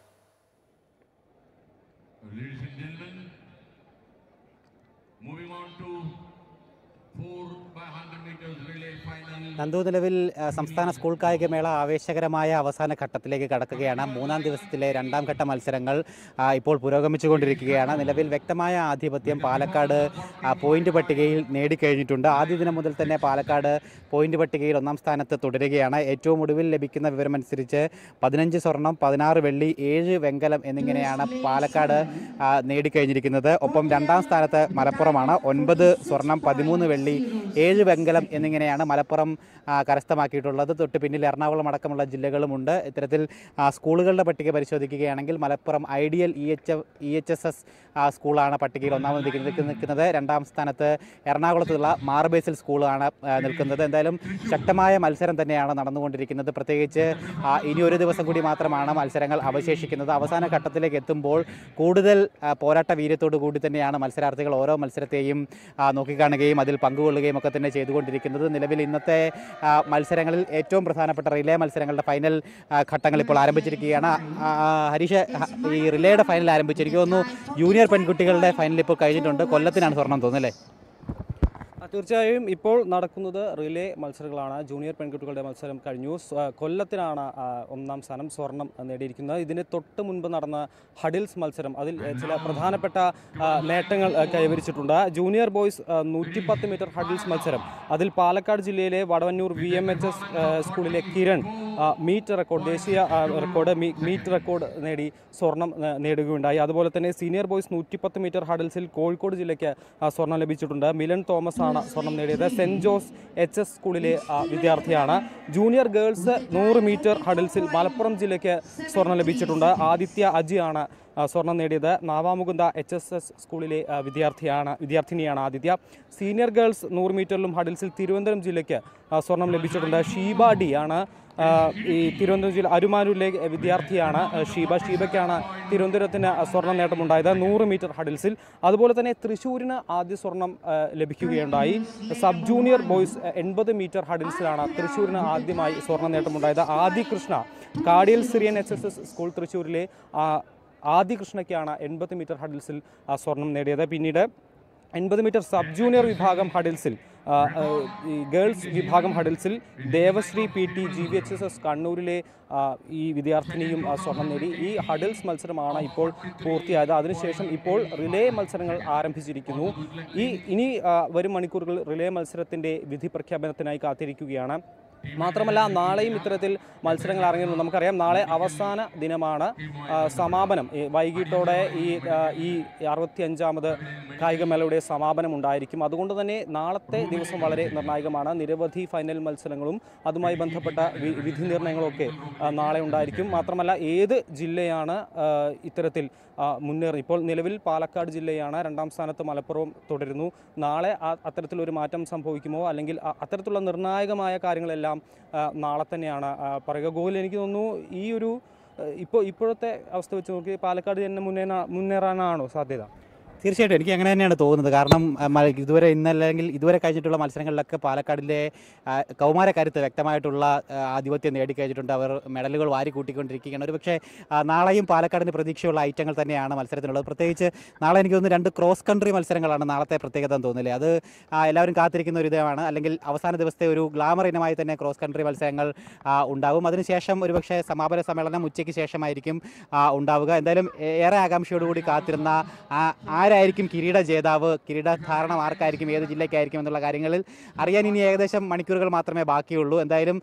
നന്ദൂനിലവിൽ സംസ്ഥാന സ്കൂൾ കായികമേള ആവേശകരമായ അവസാന ഘട്ടത്തിലേക്ക് കടക്കുകയാണ്. മൂന്നാം ദിവസത്തിലെ രണ്ടാം ഘട്ട മത്സരങ്ങൾ ഇപ്പോൾ പുരോഗമിച്ചുകൊണ്ടിരിക്കുകയാണ്. നിലവിൽ വ്യക്തമായ ആധിപത്യം പാലക്കാട് പോയിന്റ് പട്ടികയിൽ നേടിക്കഴിഞ്ഞിട്ടുണ്ട്. ആദ്യ ദിനം മുതൽ തന്നെ പാലക്കാട് പോയിന്റ് പട്ടികയിൽ ഒന്നാം സ്ഥാനത്ത് തുടരുകയാണ്. ഏറ്റവും ഒടുവിൽ ലഭിക്കുന്ന വിവരമനുസരിച്ച് 15 സ്വർണം, 16 വെള്ളി, 7 വെങ്കലം എന്നിങ്ങനെയാണ് പാലക്കാട് നേടിക്കഴിഞ്ഞിരിക്കുന്നത്. ഒപ്പം രണ്ടാം സ്ഥാനത്ത് മലപ്പുറമാണ്. 9 സ്വർണം, 13 വെള്ളി, 7 വെങ്കലം എന്നിങ്ങനെയാണ് മലപ്പുറം കരസ്ഥമാക്കിയിട്ടുള്ളത്. തൊട്ട് പിന്നിൽ എറണാകുളം അടക്കമുള്ള ജില്ലകളുമുണ്ട്. ഇത്തരത്തിൽ സ്കൂളുകളുടെ പട്ടിക പരിശോധിക്കുകയാണെങ്കിൽ മലപ്പുറം ഐഡിയൽ EHSS സ്കൂളാണ് പട്ടികയിൽ ഒന്നാമത് നിൽക്കുന്നത്. രണ്ടാം സ്ഥാനത്ത് എറണാകുളത്തുള്ള മാർബേസിൽ സ്കൂളാണ് നിൽക്കുന്നത്. എന്തായാലും ശക്തമായ മത്സരം തന്നെയാണ് നടന്നുകൊണ്ടിരിക്കുന്നത്. പ്രത്യേകിച്ച് ഇനി ഒരു ദിവസം കൂടി മാത്രമാണ് മത്സരങ്ങൾ അവശേഷിക്കുന്നത്. അവസാന ഘട്ടത്തിലേക്ക് എത്തുമ്പോൾ കൂടുതൽ പോരാട്ട വീര്യത്തോടു കൂടി തന്നെയാണ് മത്സരാർത്ഥികൾ ഓരോ മത്സരത്തെയും നോക്കിക്കാണുകയും അതിൽ പങ്കുകൊള്ളുകയും ഒക്കെ തന്നെ ചെയ്തുകൊണ്ടിരിക്കുന്നത്. നിലവിൽ ഇന്നത്തെ മത്സരങ്ങളിൽ ഏറ്റവും പ്രധാനപ്പെട്ട റിലേ മത്സരങ്ങളുടെ ഫൈനൽ ഘട്ടങ്ങൾ ഇപ്പോൾ ആരംഭിച്ചിരിക്കുകയാണ്. ഹരീഷ്, ഈ റിലേയുടെ ഫൈനൽ ആരംഭിച്ചിരിക്കുന്നു. ജൂനിയർ പെൺകുട്ടികളുടെ ഫൈനൽ ഇപ്പോൾ കഴിഞ്ഞിട്ടുണ്ട്. കൊല്ലത്തിനാണ് സ്വർണം തോന്നുന്നല്ലേ? തീർച്ചയായും ഇപ്പോൾ നടക്കുന്നത് റിലേ മത്സരങ്ങളാണ്. ജൂനിയർ പെൺകുട്ടികളുടെ മത്സരം കഴിഞ്ഞു. കൊല്ലത്തിനാണ് ഒന്നാം സ്ഥാനം സ്വർണം നേടിയിരിക്കുന്നത്. ഇതിന് തൊട്ട് മുൻപ് നടന്ന ഹഡിൽസ് മത്സരം അതിൽ ചില പ്രധാനപ്പെട്ട നേട്ടങ്ങൾ കൈവരിച്ചിട്ടുണ്ട്. ജൂനിയർ ബോയ്സ് 110 മീറ്റർ ഹഡിൽസ് മത്സരം അതിൽ പാലക്കാട് ജില്ലയിലെ വടവന്നൂർ VMHS സ്കൂളിലെ കിരൺ ദേശീയ മീറ്റ് റെക്കോർഡ് നേടി സ്വർണം നേടുകയുണ്ടായി. അതുപോലെ തന്നെ സീനിയർ ബോയ്സ് 110 മീറ്റർ ഹഡിൽസിൽ കോഴിക്കോട് ജില്ലയ്ക്ക് സ്വർണം ലഭിച്ചിട്ടുണ്ട്. മിലൻ തോമസ് ആണ് സ്വർണം നേടിയത്. സെൻറ്റ് ജോസ് HS സ്കൂളിലെ വിദ്യാർത്ഥിയാണ്. ജൂനിയർ ഗേൾസ് 100 മീറ്റർ ഹഡിൽസിൽ മലപ്പുറം ജില്ലയ്ക്ക് സ്വർണം ലഭിച്ചിട്ടുണ്ട്. ആദിത്യ അജിയാണ് സ്വർണം നേടിയത്. നാവാമുകുന്ദ HSS സ്കൂളിലെ വിദ്യാർത്ഥിനിയാണ് ആദിത്യ. സീനിയർ ഗേൾസ് 100 മീറ്ററിലും ഹഡിൽസിൽ തിരുവനന്തപുരം ജില്ലയ്ക്ക് സ്വർണം ലഭിച്ചിട്ടുണ്ട്. ഷീബ ഡി ആണ് ഈ തിരുവനന്തപുരം ജില്ല അരുമാനൂരിലെ വിദ്യാർത്ഥിയാണ് ഷീബയ്ക്കാണ് തിരുവനന്തപുരത്തിന് സ്വർണം നേട്ടമുണ്ടായത് 100 മീറ്റർ ഹഡിൽസിൽ. അതുപോലെ തന്നെ തൃശ്ശൂരിന് ആദ്യ സ്വർണം ലഭിക്കുകയുണ്ടായി. സബ് ജൂനിയർ ബോയ്സ് 80 മീറ്റർ ഹഡിൽസിലാണ് തൃശ്ശൂരിന് ആദ്യമായി സ്വർണം നേട്ടമുണ്ടായത്. Adi Krishna Kadiyal Syrian HSS school തൃശ്ശൂരിലെ ആദി കൃഷ്ണയ്ക്കാണ് 80 മീറ്റർ ഹഡിൽസിൽ സ്വർണം നേടിയത്. പിന്നീട് 80 മീറ്റർ സബ് ജൂനിയർ വിഭാഗം ഹഡിൽസിൽ ഗേൾസ് വിഭാഗം ഹഡിൽസിൽ ദേവശ്രീ PT GVHSS കണ്ണൂരിലെ ഈ വിദ്യാർത്ഥിനിയും സ്വർണം നേടി. ഈ ഹഡിൽസ് മത്സരമാണ് ഇപ്പോൾ പൂർത്തിയായത്. അതിനുശേഷം ഇപ്പോൾ റിലേ മത്സരങ്ങൾ ആരംഭിച്ചിരിക്കുന്നു. ഇനി വരും മണിക്കൂറുകൾ റിലേ മത്സരത്തിൻ്റെ വിധി പ്രഖ്യാപനത്തിനായി കാത്തിരിക്കുകയാണ്. മാത്രമല്ല നാളെയും ഇത്തരത്തിൽ മത്സരങ്ങൾ അരങ്ങേറുന്നു. നമുക്കറിയാം നാളെ അവസാന ദിനമാണ്. സമാപനം വൈകിട്ടോടെ ഈ 65ാമത് കായികമേളയുടെ സമാപനം ഉണ്ടായിരിക്കും. അതുകൊണ്ട് തന്നെ നാളത്തെ ദിവസം വളരെ നിർണായകമാണ്. നിരവധി ഫൈനൽ മത്സരങ്ങളും അതുമായി ബന്ധപ്പെട്ട വിധി നിർണയങ്ങളൊക്കെ നാളെ ഉണ്ടായിരിക്കും. മാത്രമല്ല ഏത് ജില്ലയാണ് ഇത്തരത്തിൽ മുന്നേറി, ഇപ്പോൾ നിലവിൽ പാലക്കാട് ജില്ലയാണ് രണ്ടാം സ്ഥാനത്ത്, മലപ്പുറം തുടരുന്നു. നാളെ അത്തരത്തിലൊരു മാറ്റം സംഭവിക്കുമോ അല്ലെങ്കിൽ അത്തരത്തിലുള്ള നിർണായകമായ കാര്യങ്ങളെല്ലാം നാളെ തന്നെയാണ് പറയുക. ഗോകുൽ, എനിക്ക് തോന്നുന്നു ഈ ഒരു ഇപ്പോഴത്തെ അവസ്ഥ വെച്ച് നോക്കി പാലക്കാട് തന്നെ മുന്നേറാനാണോ സാധ്യത? തീർച്ചയായിട്ടും എനിക്ക് അങ്ങനെ തന്നെയാണ് തോന്നുന്നത്. കാരണം ഇതുവരെ ഇന്നല്ലെങ്കിൽ ഇതുവരെ കഴിഞ്ഞിട്ടുള്ള മത്സരങ്ങളിലൊക്കെ പാലക്കാടിലെ കൗമാരക്കാര്യത്ത് വ്യക്തമായിട്ടുള്ള ആധിപത്യം നേടിക്കഴിഞ്ഞിട്ടുണ്ട്. അവർ മെഡലുകൾ വാരിക്കൂട്ടിക്കൊണ്ടിരിക്കുകയാണ്. ഒരു പക്ഷേ നാളെയും പാലക്കാടിന് പ്രതീക്ഷയുള്ള ഐറ്റങ്ങൾ തന്നെയാണ് മത്സരത്തിനുള്ളത്. പ്രത്യേകിച്ച് നാളെ എനിക്ക് തോന്നുന്നു 2 ക്രോസ് കൺട്രി മത്സരങ്ങളാണ് നാളത്തെ പ്രത്യേകത എന്ന് തോന്നുന്നില്ലേ? അത് എല്ലാവരും കാത്തിരിക്കുന്ന ഒരു ഇനമാണ്. അല്ലെങ്കിൽ അവസാന ദിവസത്തെ ഒരു ഗ്ലാമർ ഇനമായി തന്നെ ക്രോസ് കൺട്രി മത്സരങ്ങൾ ഉണ്ടാകും. അതിനുശേഷം ഒരു പക്ഷേ സമാപന സമ്മേളനം ഉച്ചയ്ക്ക് ശേഷമായിരിക്കും ഉണ്ടാവുക. എന്തായാലും ഏറെ ആകാംക്ഷയോടുകൂടി കാത്തിരുന്ന ആരായിരിക്കും കിരീട ജേതാവ്, കിരീട ധാരണം ആർക്കായിരിക്കും, ഏത് ജില്ലയ്ക്കായിരിക്കും എന്നുള്ള കാര്യങ്ങളിൽ അറിയാൻ ഇനി ഏകദേശം മണിക്കൂറുകൾ മാത്രമേ ബാക്കിയുള്ളൂ. എന്തായാലും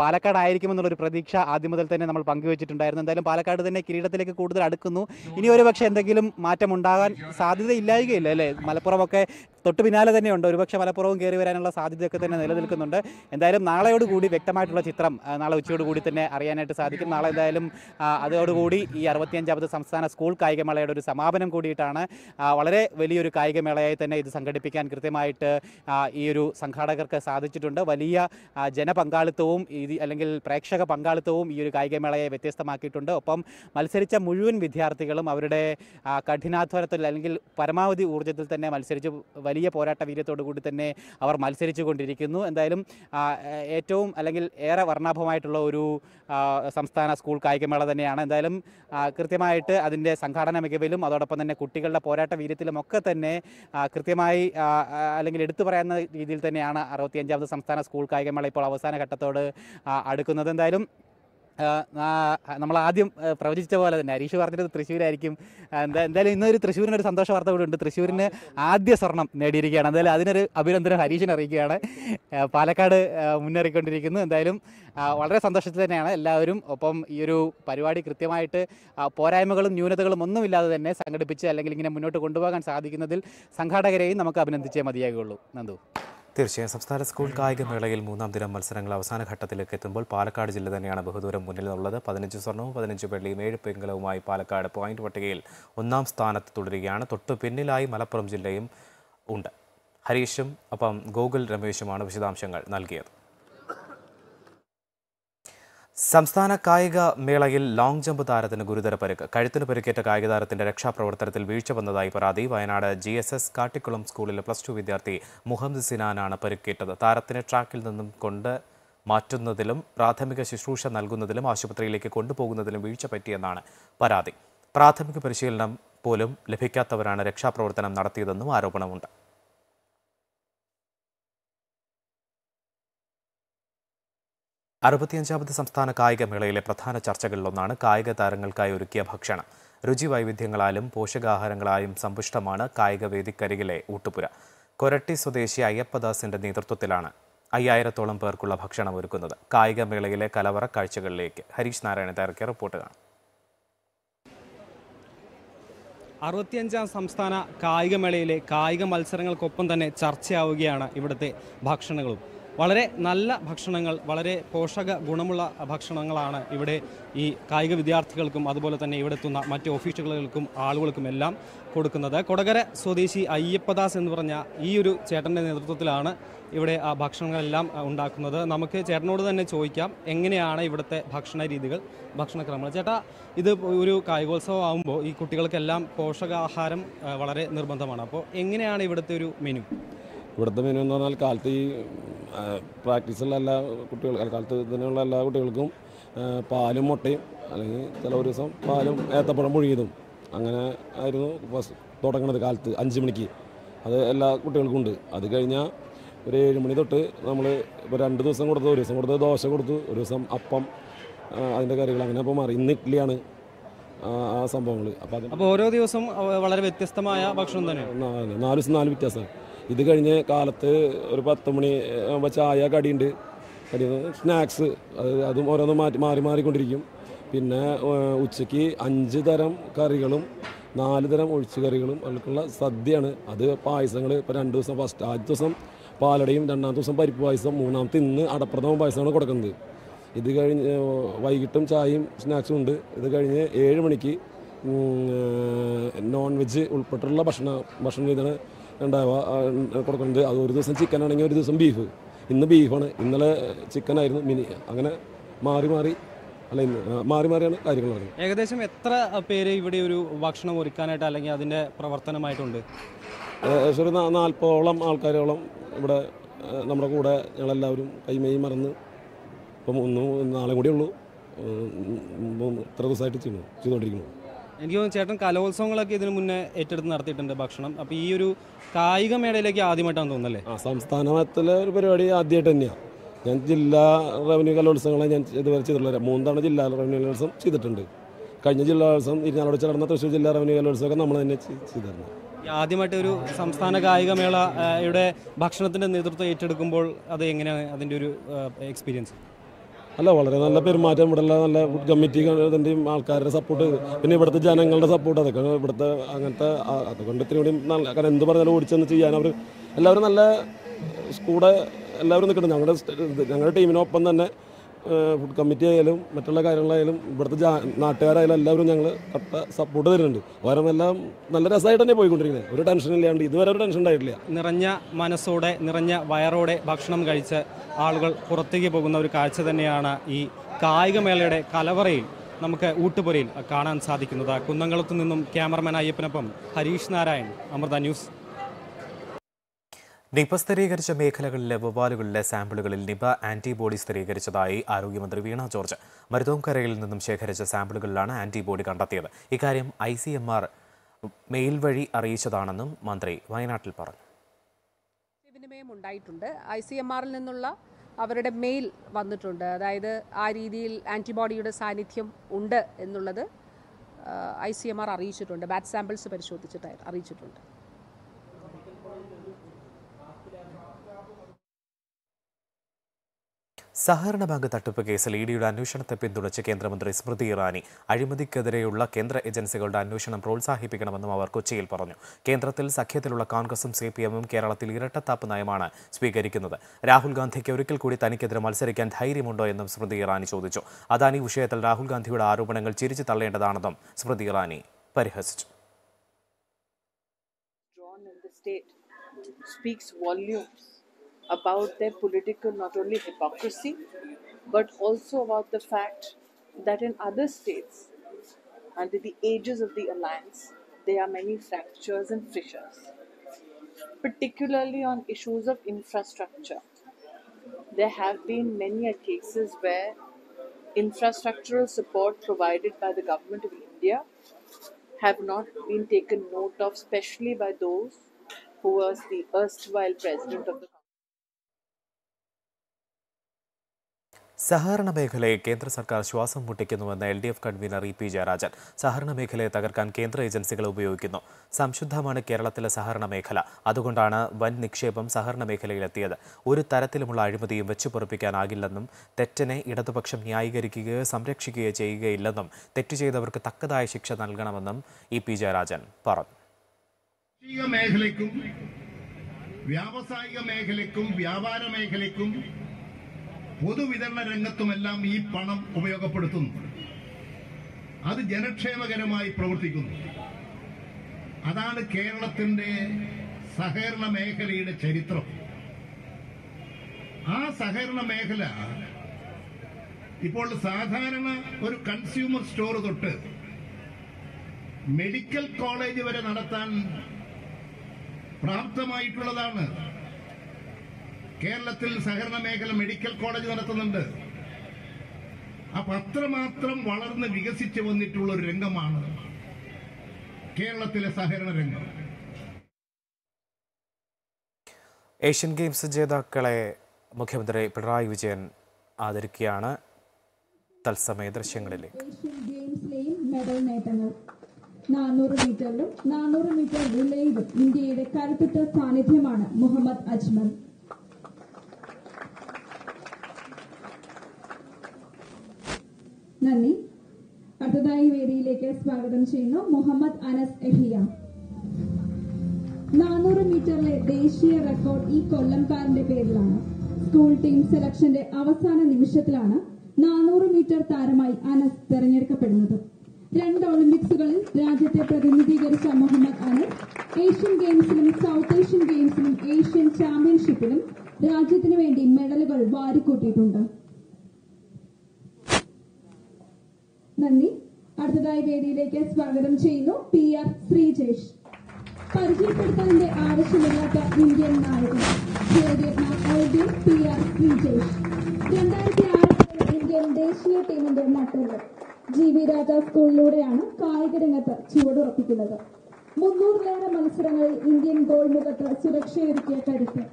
പാലക്കാടായിരിക്കുമെന്നുള്ളൊരു പ്രതീക്ഷ ആദ്യം മുതൽ തന്നെ നമ്മൾ പങ്കുവെച്ചിട്ടുണ്ടായിരുന്നു. എന്തായാലും പാലക്കാട് തന്നെ കിരീടത്തിലേക്ക് കൂടുതൽ അടുക്കുന്നു. ഇനി ഒരു പക്ഷേ എന്തെങ്കിലും മാറ്റമുണ്ടാകാൻ സാധ്യതയില്ലായികയില്ല അല്ലേ? മലപ്പുറമൊക്കെ തൊട്ട് പിന്നാലെ തന്നെയുണ്ട്. ഒരുപക്ഷെ മലപ്പുറവും കയറി വരാനുള്ള സാധ്യതയൊക്കെ തന്നെ നിലനിൽക്കുന്നുണ്ട്. എന്തായാലും നാളെയോടുകൂടി വ്യക്തമായിട്ടുള്ള ചിത്രം നാളെ ഉച്ചയോടുകൂടി തന്നെ അറിയാനായിട്ട് സാധിക്കും. നാളെ എന്തായാലും അതോടുകൂടി ഈ 65ാമത് സംസ്ഥാന സ്കൂൾ കായികമേളയുടെ ഒരു സമാപനം കൂടിയിട്ടാണ്. വളരെ വലിയൊരു കായികമേളയായി തന്നെ ഇത് സംഘടിപ്പിക്കാൻ കൃത്യമായിട്ട് ഈ ഒരു സംഘാടകർക്ക് സാധിച്ചിട്ടുണ്ട്. വലിയ ജനപങ്കാളിത്തവും അല്ലെങ്കിൽ പ്രേക്ഷക പങ്കാളിത്തവും ഈ ഒരു കായികമേളയെ വ്യത്യസ്തമാക്കിയിട്ടുണ്ട്. ഒപ്പം മത്സരിച്ച മുഴുവൻ വിദ്യാർത്ഥികളും അവരുടെ കഠിനാധ്വാനത്തിൽ അല്ലെങ്കിൽ പരമാവധി ഊർജ്ജത്തിൽ തന്നെ മത്സരിച്ച് വലിയ വലിയ പോരാട്ട വീര്യത്തോടു കൂടി തന്നെ അവർ മത്സരിച്ചു കൊണ്ടിരിക്കുന്നു. എന്തായാലും ഏറ്റവും അല്ലെങ്കിൽ ഏറെ വർണ്ണാഭമായിട്ടുള്ള ഒരു സംസ്ഥാന സ്കൂൾ കായികമേള തന്നെയാണ്. എന്തായാലും കൃത്യമായിട്ട് അതിൻ്റെ സംഘാടന മികവിലും അതോടൊപ്പം തന്നെ കുട്ടികളുടെ പോരാട്ട വീര്യത്തിലുമൊക്കെ തന്നെ കൃത്യമായി അല്ലെങ്കിൽ എടുത്തു പറയുന്ന രീതിയിൽ തന്നെയാണ് 65ാമത് സംസ്ഥാന സ്കൂൾ കായികമേള ഇപ്പോൾ അവസാന ഘട്ടത്തോട് അടുക്കുന്നത്. എന്തായാലും നമ്മൾ ആദ്യം പ്രവചിച്ച പോലെ തന്നെ ഹരീഷ് പറഞ്ഞത് തൃശ്ശൂരായിരിക്കും. എന്തായാലും ഇന്നൊരു തൃശ്ശൂരിനൊരു സന്തോഷ വാർത്ത കൂടി ഉണ്ട്. തൃശ്ശൂരിന് ആദ്യ സ്വർണം നേടിയിരിക്കുകയാണ്. എന്തായാലും അതിനൊരു അഭിനന്ദനം ഹരീഷിനെ അറിയിക്കുകയാണ്. പാലക്കാട് മുന്നേറിക്കൊണ്ടിരിക്കുന്നു. എന്തായാലും വളരെ സന്തോഷത്തിൽ തന്നെയാണ് എല്ലാവരും. ഒപ്പം ഈ ഒരു പരിപാടി കൃത്യമായിട്ട് പോരായ്മകളും ന്യൂനതകളും ഒന്നുമില്ലാതെ തന്നെ സംഘടിപ്പിച്ച് അല്ലെങ്കിൽ ഇങ്ങനെ മുന്നോട്ട് കൊണ്ടുപോകാൻ സാധിക്കുന്നതിൽ സംഘാടകരെയും നമുക്ക് അഭിനന്ദിച്ചേ മതിയാകുള്ളൂ. നന്ദു, തീർച്ചയായും സംസ്ഥാന സ്കൂൾ കായികമേളയിൽ മൂന്നാം ദിനം മത്സരങ്ങൾ അവസാന ഘട്ടത്തിലേക്ക് എത്തുമ്പോൾ പാലക്കാട് ജില്ല തന്നെയാണ് ബഹുദൂരം മുന്നിലുള്ളത്. 15 സ്വർണവും 15 വെള്ളിയും 7 വെങ്കലവുമായി പാലക്കാട് പോയിന്റ് പട്ടികയിൽ ഒന്നാം സ്ഥാനത്ത് തുടരുകയാണ്. തൊട്ടു പിന്നിലായി മലപ്പുറം ജില്ലയും ഉണ്ട്. ഹരീഷും ഒപ്പം ഗോകുൽ രമേശുമാണ് വിശദാംശങ്ങൾ നൽകിയത്. സംസ്ഥാന കായിക മേളയിൽ ലോങ് ജമ്പ് താരത്തിന് ഗുരുതര പരിക്ക്. കഴുത്തിന് പരിക്കേറ്റ കായിക താരത്തിന്റെ രക്ഷാപ്രവർത്തനത്തിൽ വീഴ്ച വന്നതായി പരാതി. വയനാട് GSS കാട്ടിക്കുളം സ്കൂളിലെ +2 വിദ്യാർത്ഥി മുഹമ്മദ് സിനാനാണ് പരിക്കേറ്റത്. താരത്തിന് ട്രാക്കിൽ നിന്നും കൊണ്ട് മാറ്റുന്നതിലും പ്രാഥമിക ശുശ്രൂഷ നൽകുന്നതിലും ആശുപത്രിയിലേക്ക് കൊണ്ടുപോകുന്നതിലും വീഴ്ച പറ്റിയെന്നാണ് പരാതി. പ്രാഥമിക പരിശീലനം പോലും ലഭിക്കാത്തവരാണ് രക്ഷാപ്രവർത്തനം നടത്തിയതെന്നും ആരോപണമുണ്ട്. ാമത് സംസ്ഥാന കായികമേളയിലെ പ്രധാന ചർച്ചകളിലൊന്നാണ് കായിക താരങ്ങൾക്കായി ഒരുക്കിയ ഭക്ഷണം. രുചിവൈവിധ്യങ്ങളാലും പോഷകാഹാരങ്ങളായും സമ്പുഷ്ടമാണ് കായികവേദിക്കരികിലെ ഊട്ടുപുര. കൊരട്ടി സ്വദേശി അയ്യപ്പദാസിന്റെ നേതൃത്വത്തിലാണ് 5000-ഓളം പേർക്കുള്ള ഭക്ഷണം ഒരുക്കുന്നത്. കായികമേളയിലെ കലവറ കാഴ്ചകളിലേക്ക് ഹരീഷ് നാരായണൻ തയ്യാറാക്കിയ റിപ്പോർട്ട് കാണാം. 65ാം സംസ്ഥാന കായികമേളയിലെ കായിക മത്സരങ്ങൾക്കൊപ്പം തന്നെ ചർച്ചയാവുകയാണ് ഇവിടുത്തെ ഭക്ഷണങ്ങളും. വളരെ നല്ല ഭക്ഷണങ്ങൾ, വളരെ പോഷക ഗുണമുള്ള ഭക്ഷണങ്ങളാണ് ഇവിടെ ഈ കായിക വിദ്യാർത്ഥികൾക്കും അതുപോലെ തന്നെ ഇവിടെ എത്തുന്ന മറ്റ് ഓഫീസുകൾക്കും ആളുകൾക്കും എല്ലാം കൊടുക്കുന്നത്. കൊടകര സ്വദേശി അയ്യപ്പദാസ് എന്ന് പറഞ്ഞ ഈ ഒരു ചേട്ടൻ്റെ നേതൃത്വത്തിലാണ് ഇവിടെ ആ ഭക്ഷണങ്ങളെല്ലാം ഉണ്ടാക്കുന്നത്. നമുക്ക് ചേട്ടനോട് തന്നെ ചോദിക്കാം, എങ്ങനെയാണ് ഇവിടുത്തെ ഭക്ഷണ രീതികൾ, ഭക്ഷണക്രമങ്ങൾ. ചേട്ടാ, ഇത് ഒരു കായികോത്സവം ആകുമ്പോൾ ഈ കുട്ടികൾക്കെല്ലാം പോഷകാഹാരം വളരെ നിർബന്ധമാണ്. അപ്പോൾ എങ്ങനെയാണ് ഇവിടുത്തെ ഒരു മെനു? ഇവിടുത്തെ മെനു എന്ന് പറഞ്ഞാൽ കാലത്ത് ഈ പ്രാക്ടീസുള്ള എല്ലാ കുട്ടികൾക്കും, കാലത്ത് തന്നെയുള്ള എല്ലാ കുട്ടികൾക്കും പാലും മുട്ടയും, അല്ലെങ്കിൽ ചില ഒരു ദിവസം പാലും ഏത്തപ്പഴം പുഴുങ്ങിയതും, അങ്ങനെ ആയിരുന്നു ഫസ്റ്റ് തുടങ്ങണത്. കാലത്ത് 5 മണിക്ക് അത് എല്ലാ കുട്ടികൾക്കും ഉണ്ട്. അത് കഴിഞ്ഞാൽ ഒരു 7 മണി തൊട്ട് നമ്മൾ ഇപ്പോൾ 2 ദിവസം കൊടുത്തു. ഒരു ദിവസം കൊടുത്ത് ദോശ കൊടുത്തു, ഒരു ദിവസം അപ്പം, അതിൻ്റെ കറികൾ അങ്ങനെ ഇപ്പോൾ മാറി. ഇന്ന് ഇഡ്ഡലിയാണ് ആ സംഭവങ്ങൾ. അപ്പോൾ ഓരോ ദിവസം വളരെ വ്യത്യസ്തമായ ഭക്ഷണം തന്നെ. 4 ദിവസം 4 വ്യത്യാസമാണ്. ഇത് കഴിഞ്ഞ് കാലത്ത് ഒരു 10 മണി ആകുമ്പോൾ ചായ കടിയുണ്ട്. കടി സ്നാക്സ്, അതും ഓരോന്ന് മാറിക്കൊണ്ടിരിക്കും. പിന്നെ ഉച്ചയ്ക്ക് 5 തരം കറികളും 4 തരം ഒഴിച്ച് കറികളും അതിലേക്കുള്ള സദ്യയാണ്. അത് പായസങ്ങൾ ഇപ്പോൾ 2 ദിവസം, ഫസ്റ്റ് ആദ്യ ദിവസം പാലടയും, രണ്ടാമത്തെ ദിവസം പരിപ്പ് പായസം, മൂന്നാമത്തെ ഇന്ന് അടപ്രഥമ പായസമാണ് കൊടുക്കുന്നത്. ഇത് കഴിഞ്ഞ് വൈകിട്ടും ചായയും സ്നാക്സും ഉണ്ട്. ഇത് കഴിഞ്ഞ് 7 മണിക്ക് നോൺ വെജ് ഉൾപ്പെട്ടുള്ള ഭക്ഷണ രീതിയാണ് കൊടുക്കുന്നത്. അത് ഒരു ദിവസം ചിക്കൻ ആണെങ്കിൽ ഒരു ദിവസം ബീഫ്. ഇന്ന് ബീഫാണ്, ഇന്നലെ ചിക്കനായിരുന്നു. അങ്ങനെ മാറി മാറിയാണ് കാര്യങ്ങൾ നടക്കുന്നത്. ഏകദേശം എത്ര പേര് ഇവിടെ ഒരു ഭക്ഷണം ഒരുക്കാനായിട്ട് അല്ലെങ്കിൽ അതിൻ്റെ പ്രവർത്തനമായിട്ടുണ്ട്? ഏകദേശം ഒരു 40ഓളം ആൾക്കാരോളം ഇവിടെ നമ്മുടെ കൂടെ ഞങ്ങളെല്ലാവരും കൈമൈ മറന്ന് ഇപ്പം 1 നാളെ കൂടെ ഉള്ളൂ. 3 ദിവസമായിട്ട് ചെയ്തുകൊണ്ടിരിക്കുന്നു. എനിക്ക് തോന്നുന്നു ചേട്ടൻ കലോത്സവങ്ങളൊക്കെ ഇതിന് മുന്നേ ഏറ്റെടുത്ത് നടത്തിയിട്ടുണ്ട് ഭക്ഷണം. അപ്പോൾ ഈ ഒരു കായിക മേളയിലേക്ക് ആദ്യമായിട്ടാണ് തോന്നുന്നല്ലേ? ആ, സംസ്ഥാനത്തിലെ ഒരു പരിപാടി ആദ്യമായിട്ട് തന്നെയാണ്. ഞാൻ ജില്ലാ റവന്യൂ കലോത്സവങ്ങളെ ഞാൻ ഇതുവരെ ചെയ്തിട്ടുള്ള 3 തവണ ജില്ലാ റവന്യൂ കലോത്സവം ചെയ്തിട്ടുണ്ട്. കഴിഞ്ഞ ജില്ലാത്സവം ഇരുന്നാളോട് ചേർന്ന തൃശ്ശൂർ ജില്ലാ റവന്യൂ കലോത്സവമൊക്കെ നമ്മൾ തന്നെ ചെയ്തിരുന്നു. ആദ്യമായിട്ട് ഒരു സംസ്ഥാന കായികമേള ഇവിടെ ഭക്ഷണത്തിൻ്റെ നേതൃത്വം ഏറ്റെടുക്കുമ്പോൾ അത് എങ്ങനെയാണ് അതിൻ്റെ ഒരു എക്സ്പീരിയൻസ്? അല്ല, വളരെ നല്ല പെരുമാറ്റം. ഇവിടെയുള്ള നല്ല ഫുഡ് കമ്മിറ്റിൻ്റെയും ആൾക്കാരുടെ സപ്പോർട്ട്, പിന്നെ ഇവിടുത്തെ ജനങ്ങളുടെ സപ്പോർട്ട്, അതൊക്കെ ഇവിടുത്തെ അങ്ങനത്തെ അതുകൊണ്ട് ഇത്തിരി കൂടി നല്ല. കാരണം എന്ത് പറഞ്ഞാലും ഓടിച്ചെന്ന് ചെയ്യാൻ അവർ എല്ലാവരും നല്ല കൂടെ എല്ലാവരും നിൽക്കണം. ഞങ്ങളുടെ ടീമിനൊപ്പം തന്നെ ഫുഡ് കമ്മിറ്റി ആയാലും മറ്റുള്ള കാര്യങ്ങളായാലും ഇവിടുത്തെ നാട്ടുകാരായാലും എല്ലാവരും ഞങ്ങൾ കട്ട സപ്പോർട്ട് തരുന്നുണ്ട്. അവരെല്ലാം നല്ല രസമായിട്ട് തന്നെ പോയിക്കൊണ്ടിരിക്കുന്നത്. ഒരു ടെൻഷൻ ഇല്ലാണ്ട്, ഇതുവരെ ഒരു ടെൻഷൻ ഉണ്ടായിട്ടില്ല. നിറഞ്ഞ മനസ്സോടെ നിറഞ്ഞ വയറോടെ ഭക്ഷണം കഴിച്ച് ആളുകൾ പുറത്തേക്ക് പോകുന്ന ഒരു കാഴ്ച തന്നെയാണ് ഈ കായികമേളയുടെ കലവറയിൽ നമുക്ക് ഊട്ടുപുരയിൽ കാണാൻ സാധിക്കുന്നത്. കുന്നംകുളത്ത് നിന്നും ക്യാമറമാൻ അയ്യപ്പനൊപ്പം ഹരീഷ് നാരായൺ, അമൃത ന്യൂസ്. നിപ സ്ഥിരീകരിച്ച മേഖലകളിലെ വവ്വാലുകളിലെ സാമ്പിളുകളിൽ നിപ ആന്റിബോഡി സ്ഥിരീകരിച്ചതായി ആരോഗ്യമന്ത്രി വീണ ജോർജ്. മരുതോംകരയിൽ നിന്നും ശേഖരിച്ച സാമ്പിളുകളിലാണ് ആന്റിബോഡി കണ്ടെത്തിയത്. ഇക്കാര്യം ICMR മെയിൽ വഴി അറിയിച്ചതാണെന്നും മന്ത്രി വയനാട്ടിൽ പറഞ്ഞു. ICMRൽ നിന്നുള്ള അവരുടെ മെയിൽ വന്നിട്ടുണ്ട്. അതായത് ആ രീതിയിൽ ആന്റിബോഡിയുടെ സാന്നിധ്യം ഉണ്ട് എന്നുള്ളത് ICMR അറിയിച്ചിട്ടുണ്ട്. ബാറ്റ് സാമ്പിൾസ് പരിശോധിച്ചിട്ടായി അറിയിച്ചിട്ടുണ്ട്. സഹകരണ ബാങ്ക് തട്ടിപ്പ് കേസിൽ ഇഡിയുടെ അന്വേഷണത്തെ പിന്തുണച്ച് കേന്ദ്രമന്ത്രി സ്മൃതി ഇറാനി. അഴിമതിക്കെതിരെയുള്ള കേന്ദ്ര ഏജൻസികളുടെ അന്വേഷണം പ്രോത്സാഹിപ്പിക്കണമെന്നും അവർ കൊച്ചിയിൽ പറഞ്ഞു. കേന്ദ്രത്തിൽ സഖ്യത്തിലുള്ള കോൺഗ്രസും CPM കേരളത്തിൽ ഇരട്ടത്താപ്പ് നയമാണ് സ്വീകരിക്കുന്നത്. രാഹുൽ ഗാന്ധിക്ക് ഒരിക്കൽ കൂടി തനിക്കെതിരെ മത്സരിക്കാൻ ധൈര്യമുണ്ടോ എന്നും സ്മൃതി ഇറാനി ചോദിച്ചു. അദാനി വിഷയത്തിൽ രാഹുൽ ഗാന്ധിയുടെ ആരോപണങ്ങൾ ചിരിച്ചു തള്ളേണ്ടതാണെന്നും സ്മൃതി ഇറാനി പരിഹസിച്ചു. About their political, not only hypocrisy, but also about the fact that in other states, under the aegis of the alliance, there are many fractures and fissures, particularly on issues of infrastructure. There have been many cases where infrastructural support provided by the government of India have not been taken note of, especially by those who was the erstwhile president of the സഹകരണ മേഖലയെ കേന്ദ്ര സർക്കാർ ശ്വാസം മുട്ടിക്കുന്നുവെന്ന് LDF convener EPJ Rajan. സഹകരണ മേഖലയെ തകർക്കാൻ കേന്ദ്ര ഏജൻസികളെ ഉപയോഗിക്കുന്നു. സംശുദ്ധമാണ് കേരളത്തിലെ സഹകരണ മേഖല. അതുകൊണ്ടാണ് വൻ നിക്ഷേപം സഹകരണ മേഖലയിലെത്തിയത്. ഒരു തരത്തിലുമുള്ള അഴിമതിയും വെച്ചുപൊറപ്പിക്കാനാകില്ലെന്നും തെറ്റിനെ ഇടതുപക്ഷം ന്യായീകരിക്കുകയോ സംരക്ഷിക്കുകയോ ചെയ്യുകയില്ലെന്നും തെറ്റു ചെയ്തവർക്ക് തക്കതായ ശിക്ഷ നൽകണമെന്നും EPJ രാജൻ പറഞ്ഞു. വ്യാവസായിക മേഖലയ്ക്കും വ്യാപാര മേഖലയ്ക്കും പൊതുവിതരണ രംഗത്തുമെല്ലാം ഈ പണം ഉപയോഗപ്പെടുത്തുന്നു. അത് ജനക്ഷേമകരമായി പ്രവർത്തിക്കുന്നു. അതാണ് കേരളത്തിന്റെ സഹകരണ മേഖലയുടെ ചരിത്രം. ആ സഹകരണ മേഖല ഇപ്പോൾ സാധാരണ ഒരു കൺസ്യൂമർ സ്റ്റോർ തൊട്ട് മെഡിക്കൽ കോളേജ് വരെ നടത്താൻ പ്രാപ്തമായിട്ടുള്ളതാണ്. കേരളത്തിൽ സഹകരണ മേഖല മെഡിക്കൽ കോളേജ് നടത്തുന്നുണ്ട്. അപ്പൊ അത്രമാത്രം വളർന്ന് വികസിച്ചു വന്നിട്ടുള്ള ഒരു രംഗമാണ് കേരളത്തിലെ സഹകരണ രംഗം. ഏഷ്യൻ ഗെയിംസ് ജേതാക്കളെ മുഖ്യമന്ത്രി പിണറായി വിജയൻ ആദരിക്കുകയാണ്. തത്സമയ ദൃശ്യങ്ങളിലേക്ക്. മീറ്റർ റിലേയിൽ ഇന്ത്യയുടെ കരുത്തുറ്റ സാന്നിധ്യമാണ് മുഹമ്മദ് അജ്മൽ. നന്ദി. അടുത്തതായി വേദിയിലേക്ക് സ്വാഗതം ചെയ്യുന്നു മുഹമ്മദ് അനസ് എഹിയ. 400 മീറ്ററിലെ ദേശീയ റെക്കോർഡ് ഈ കൊല്ലംകാരന്റെ പേരിലാണ്. സ്കൂൾ ടീം സെലക്ഷന്റെ അവസാന നിമിഷത്തിലാണ് 400 മീറ്റർ താരമായി അനസ് തെരഞ്ഞെടുക്കപ്പെടുന്നത്. 2 ഒളിമ്പിക്സുകളിൽ രാജ്യത്തെ പ്രതിനിധീകരിച്ച മുഹമ്മദ് അനസ് ഏഷ്യൻ ഗെയിംസിലും സൗത്ത് ഏഷ്യൻ ഗെയിംസിലും ഏഷ്യൻ ചാമ്പ്യൻഷിപ്പിലും രാജ്യത്തിനു വേണ്ടി മെഡലുകൾ വാരിക്കൂട്ടിയിട്ടുണ്ട്. നന്ദി. അടുത്തതായി വേദിയിലേക്ക് സ്വാഗതം ചെയ്യുന്നു PR ശ്രീജേഷ്. പരിചയപ്പെടുത്തലിന്റെ ആവശ്യമില്ലാത്ത ഇന്ത്യൻ നായകൻ PR ശ്രീജേഷ് 2006 ഇന്ത്യൻ ദേശീയ ടീമിന്റെ മറ്റൊരു GB രാജ സ്കൂളിലൂടെയാണ് കായിക രംഗത്ത് ചുവടുറപ്പിക്കുന്നത്. 300ലേറെ മത്സരങ്ങളിൽ ഇന്ത്യൻ ഗോൾമുഖത്ത് സുരക്ഷയൊരുക്കിയ കരുത്ത്.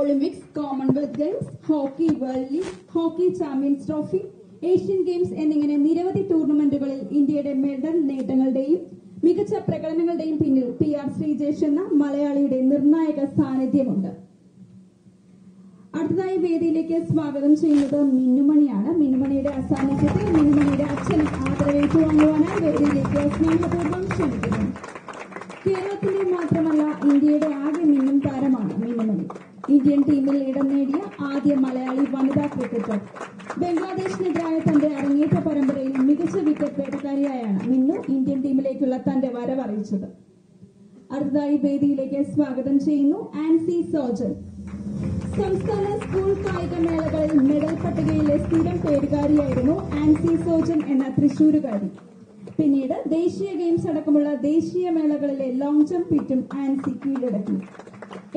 Olympics, Commonwealth games, hockey world league, hockey champions trophy, Asian games എന്നിങ്ങനെ നിരവധി ടൂർണമെന്റുകളിൽ ഇന്ത്യയുടെ മെഡൽ നേട്ടങ്ങളുടെയും മികച്ച പ്രകടനങ്ങളുടെയും പിന്നിൽ PR ശ്രീജേഷ് എന്ന മലയാളിയുടെ നിർണായക സാന്നിധ്യമുണ്ട്. അടുത്തതായി വേദിയിലേക്ക് സ്വാഗതം ചെയ്യുന്നത് മിന്നുമണിയാണ്. മിന്നുമണിയുടെ അസാന്നിധ്യത്തിൽ മിന്നുമണിയുടെ അച്ഛൻ ആദരവേറ്റുവാങ്ങുവാനായി വേദിയിലേക്ക് സ്നേഹപൂർവ്വം ക്ഷണിക്കുന്നു. കേരളത്തിന്റെ മാത്രമല്ല ഇന്ത്യയുടെ ആകെ മിന്നും താരമാണ് മിന്നുമണി. ഇന്ത്യൻ ടീമിൽ ഇടം നേടിയ ആദ്യ മലയാളി വനിതാ ക്രിക്കറ്റർ. ബംഗ്ലാദേശിനെതിരായ തന്റെ അരങ്ങേറ്റ പരമ്പരയിൽ മികച്ച വിക്കറ്റ് വേട്ടക്കാരിയായാണ് മിന്നു ഇന്ത്യൻ ടീമിലേക്കുള്ള തന്റെ വരവറിയിച്ചത്. അടുത്തതായി വേദിയിലേക്ക് സ്വാഗതം ചെയ്യുന്നു ആൻസി സോജൽ. സംസ്ഥാന സ്കൂൾ കായിക മേളകളിൽ മെഡൽ പട്ടികയിലെ സ്ഥിരം പേരുകാരിയായിരുന്നു ആൻസി സോജൻ എന്ന തൃശൂരുകാരി. പിന്നീട് ദേശീയ ഗെയിംസ് അടക്കമുള്ള ദേശീയ മേളകളിലെ ലോങ് ജംപ് പീറ്റും ആൻസി കീഴടക്കി.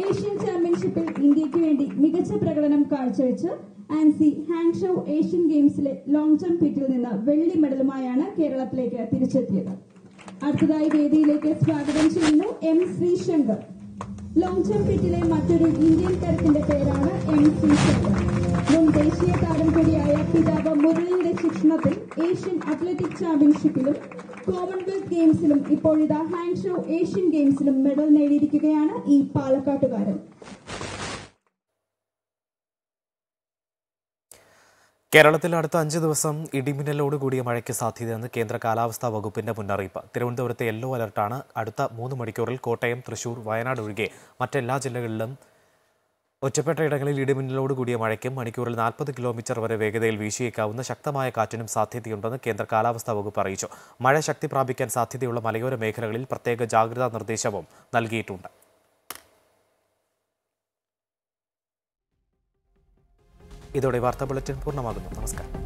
ഏഷ്യൻ ചാമ്പ്യൻഷിപ്പിൽ ഇന്ത്യക്ക് വേണ്ടി മികച്ച പ്രകടനം കാഴ്ചവെച്ച് ആൻസി ഹാങ്ഷോ ഏഷ്യൻ ഗെയിംസിലെ ലോങ് ജംപ് ഫീറ്റിൽ നിന്ന് വെള്ളി മെഡലുമായാണ് കേരളത്തിലേക്ക് തിരിച്ചെത്തിയത്. അടുത്തതായി വേദിയിലേക്ക് സ്വാഗതം ചെയ്യുന്നു എം ശ്രീശങ്കർ. ലോങ് ജംപ് ഫീറ്റിലെ മറ്റൊരു ഇന്ത്യൻ താരത്തിന്റെ പേരാണ് എം ശ്രീശങ്കർ. മുൻ ദേശീയ താരം കൂടിയായ പിതാവ് മുരളിയുടെ ശിക്ഷണത്തിൽ ഏഷ്യൻ അത്ലറ്റിക് ചാമ്പ്യൻഷിപ്പിലും കോമൺവെൽത്ത് ഗെയിംസിലും ഇപ്പോൾ ഇതാ ഹാങ്ഷോ ഏഷ്യൻ ഗെയിംസിലും മെഡൽ നേടിയിരിക്കുകയാണ് ഈ പാലക്കാട്ടുകാരൻ. കേരളത്തിൽ അടുത്ത 5 ദിവസം ഇടിമിന്നലോട് കൂടിയ മഴയ്ക്ക് സാധ്യതയെന്ന് കേന്ദ്ര കാലാവസ്ഥാ വകുപ്പിന്റെ മുന്നറിയിപ്പ്. തിരുവനന്തപുരത്ത് യെല്ലോ അലർട്ടാണ്. അടുത്ത 3 മണിക്കൂറിൽ കോട്ടയം, തൃശൂർ, വയനാട് ഒഴികെ മറ്റെല്ലാ ജില്ലകളിലും ഒറ്റപ്പെട്ട ഇടങ്ങളിൽ ഇടിമിന്നലോട് കൂടിയ മഴയ്ക്കും മണിക്കൂറിൽ 40 കിലോമീറ്റർ വരെ വേഗതയിൽ വീശിയേക്കാവുന്ന ശക്തമായ കാറ്റിനും സാധ്യതയുണ്ടെന്ന് കേന്ദ്ര കാലാവസ്ഥാ വകുപ്പ് അറിയിച്ചു. മഴ ശക്തി പ്രാപിക്കാൻ സാധ്യതയുള്ള മലയോര മേഖലകളിൽ പ്രത്യേക ജാഗ്രതാ നിർദ്ദേശവും നൽകിയിട്ടുണ്ട്. ഇതോടെ വാർത്താ ബുള്ളറ്റിൻ പൂർണ്ണമാകുന്നു. നമസ്കാരം.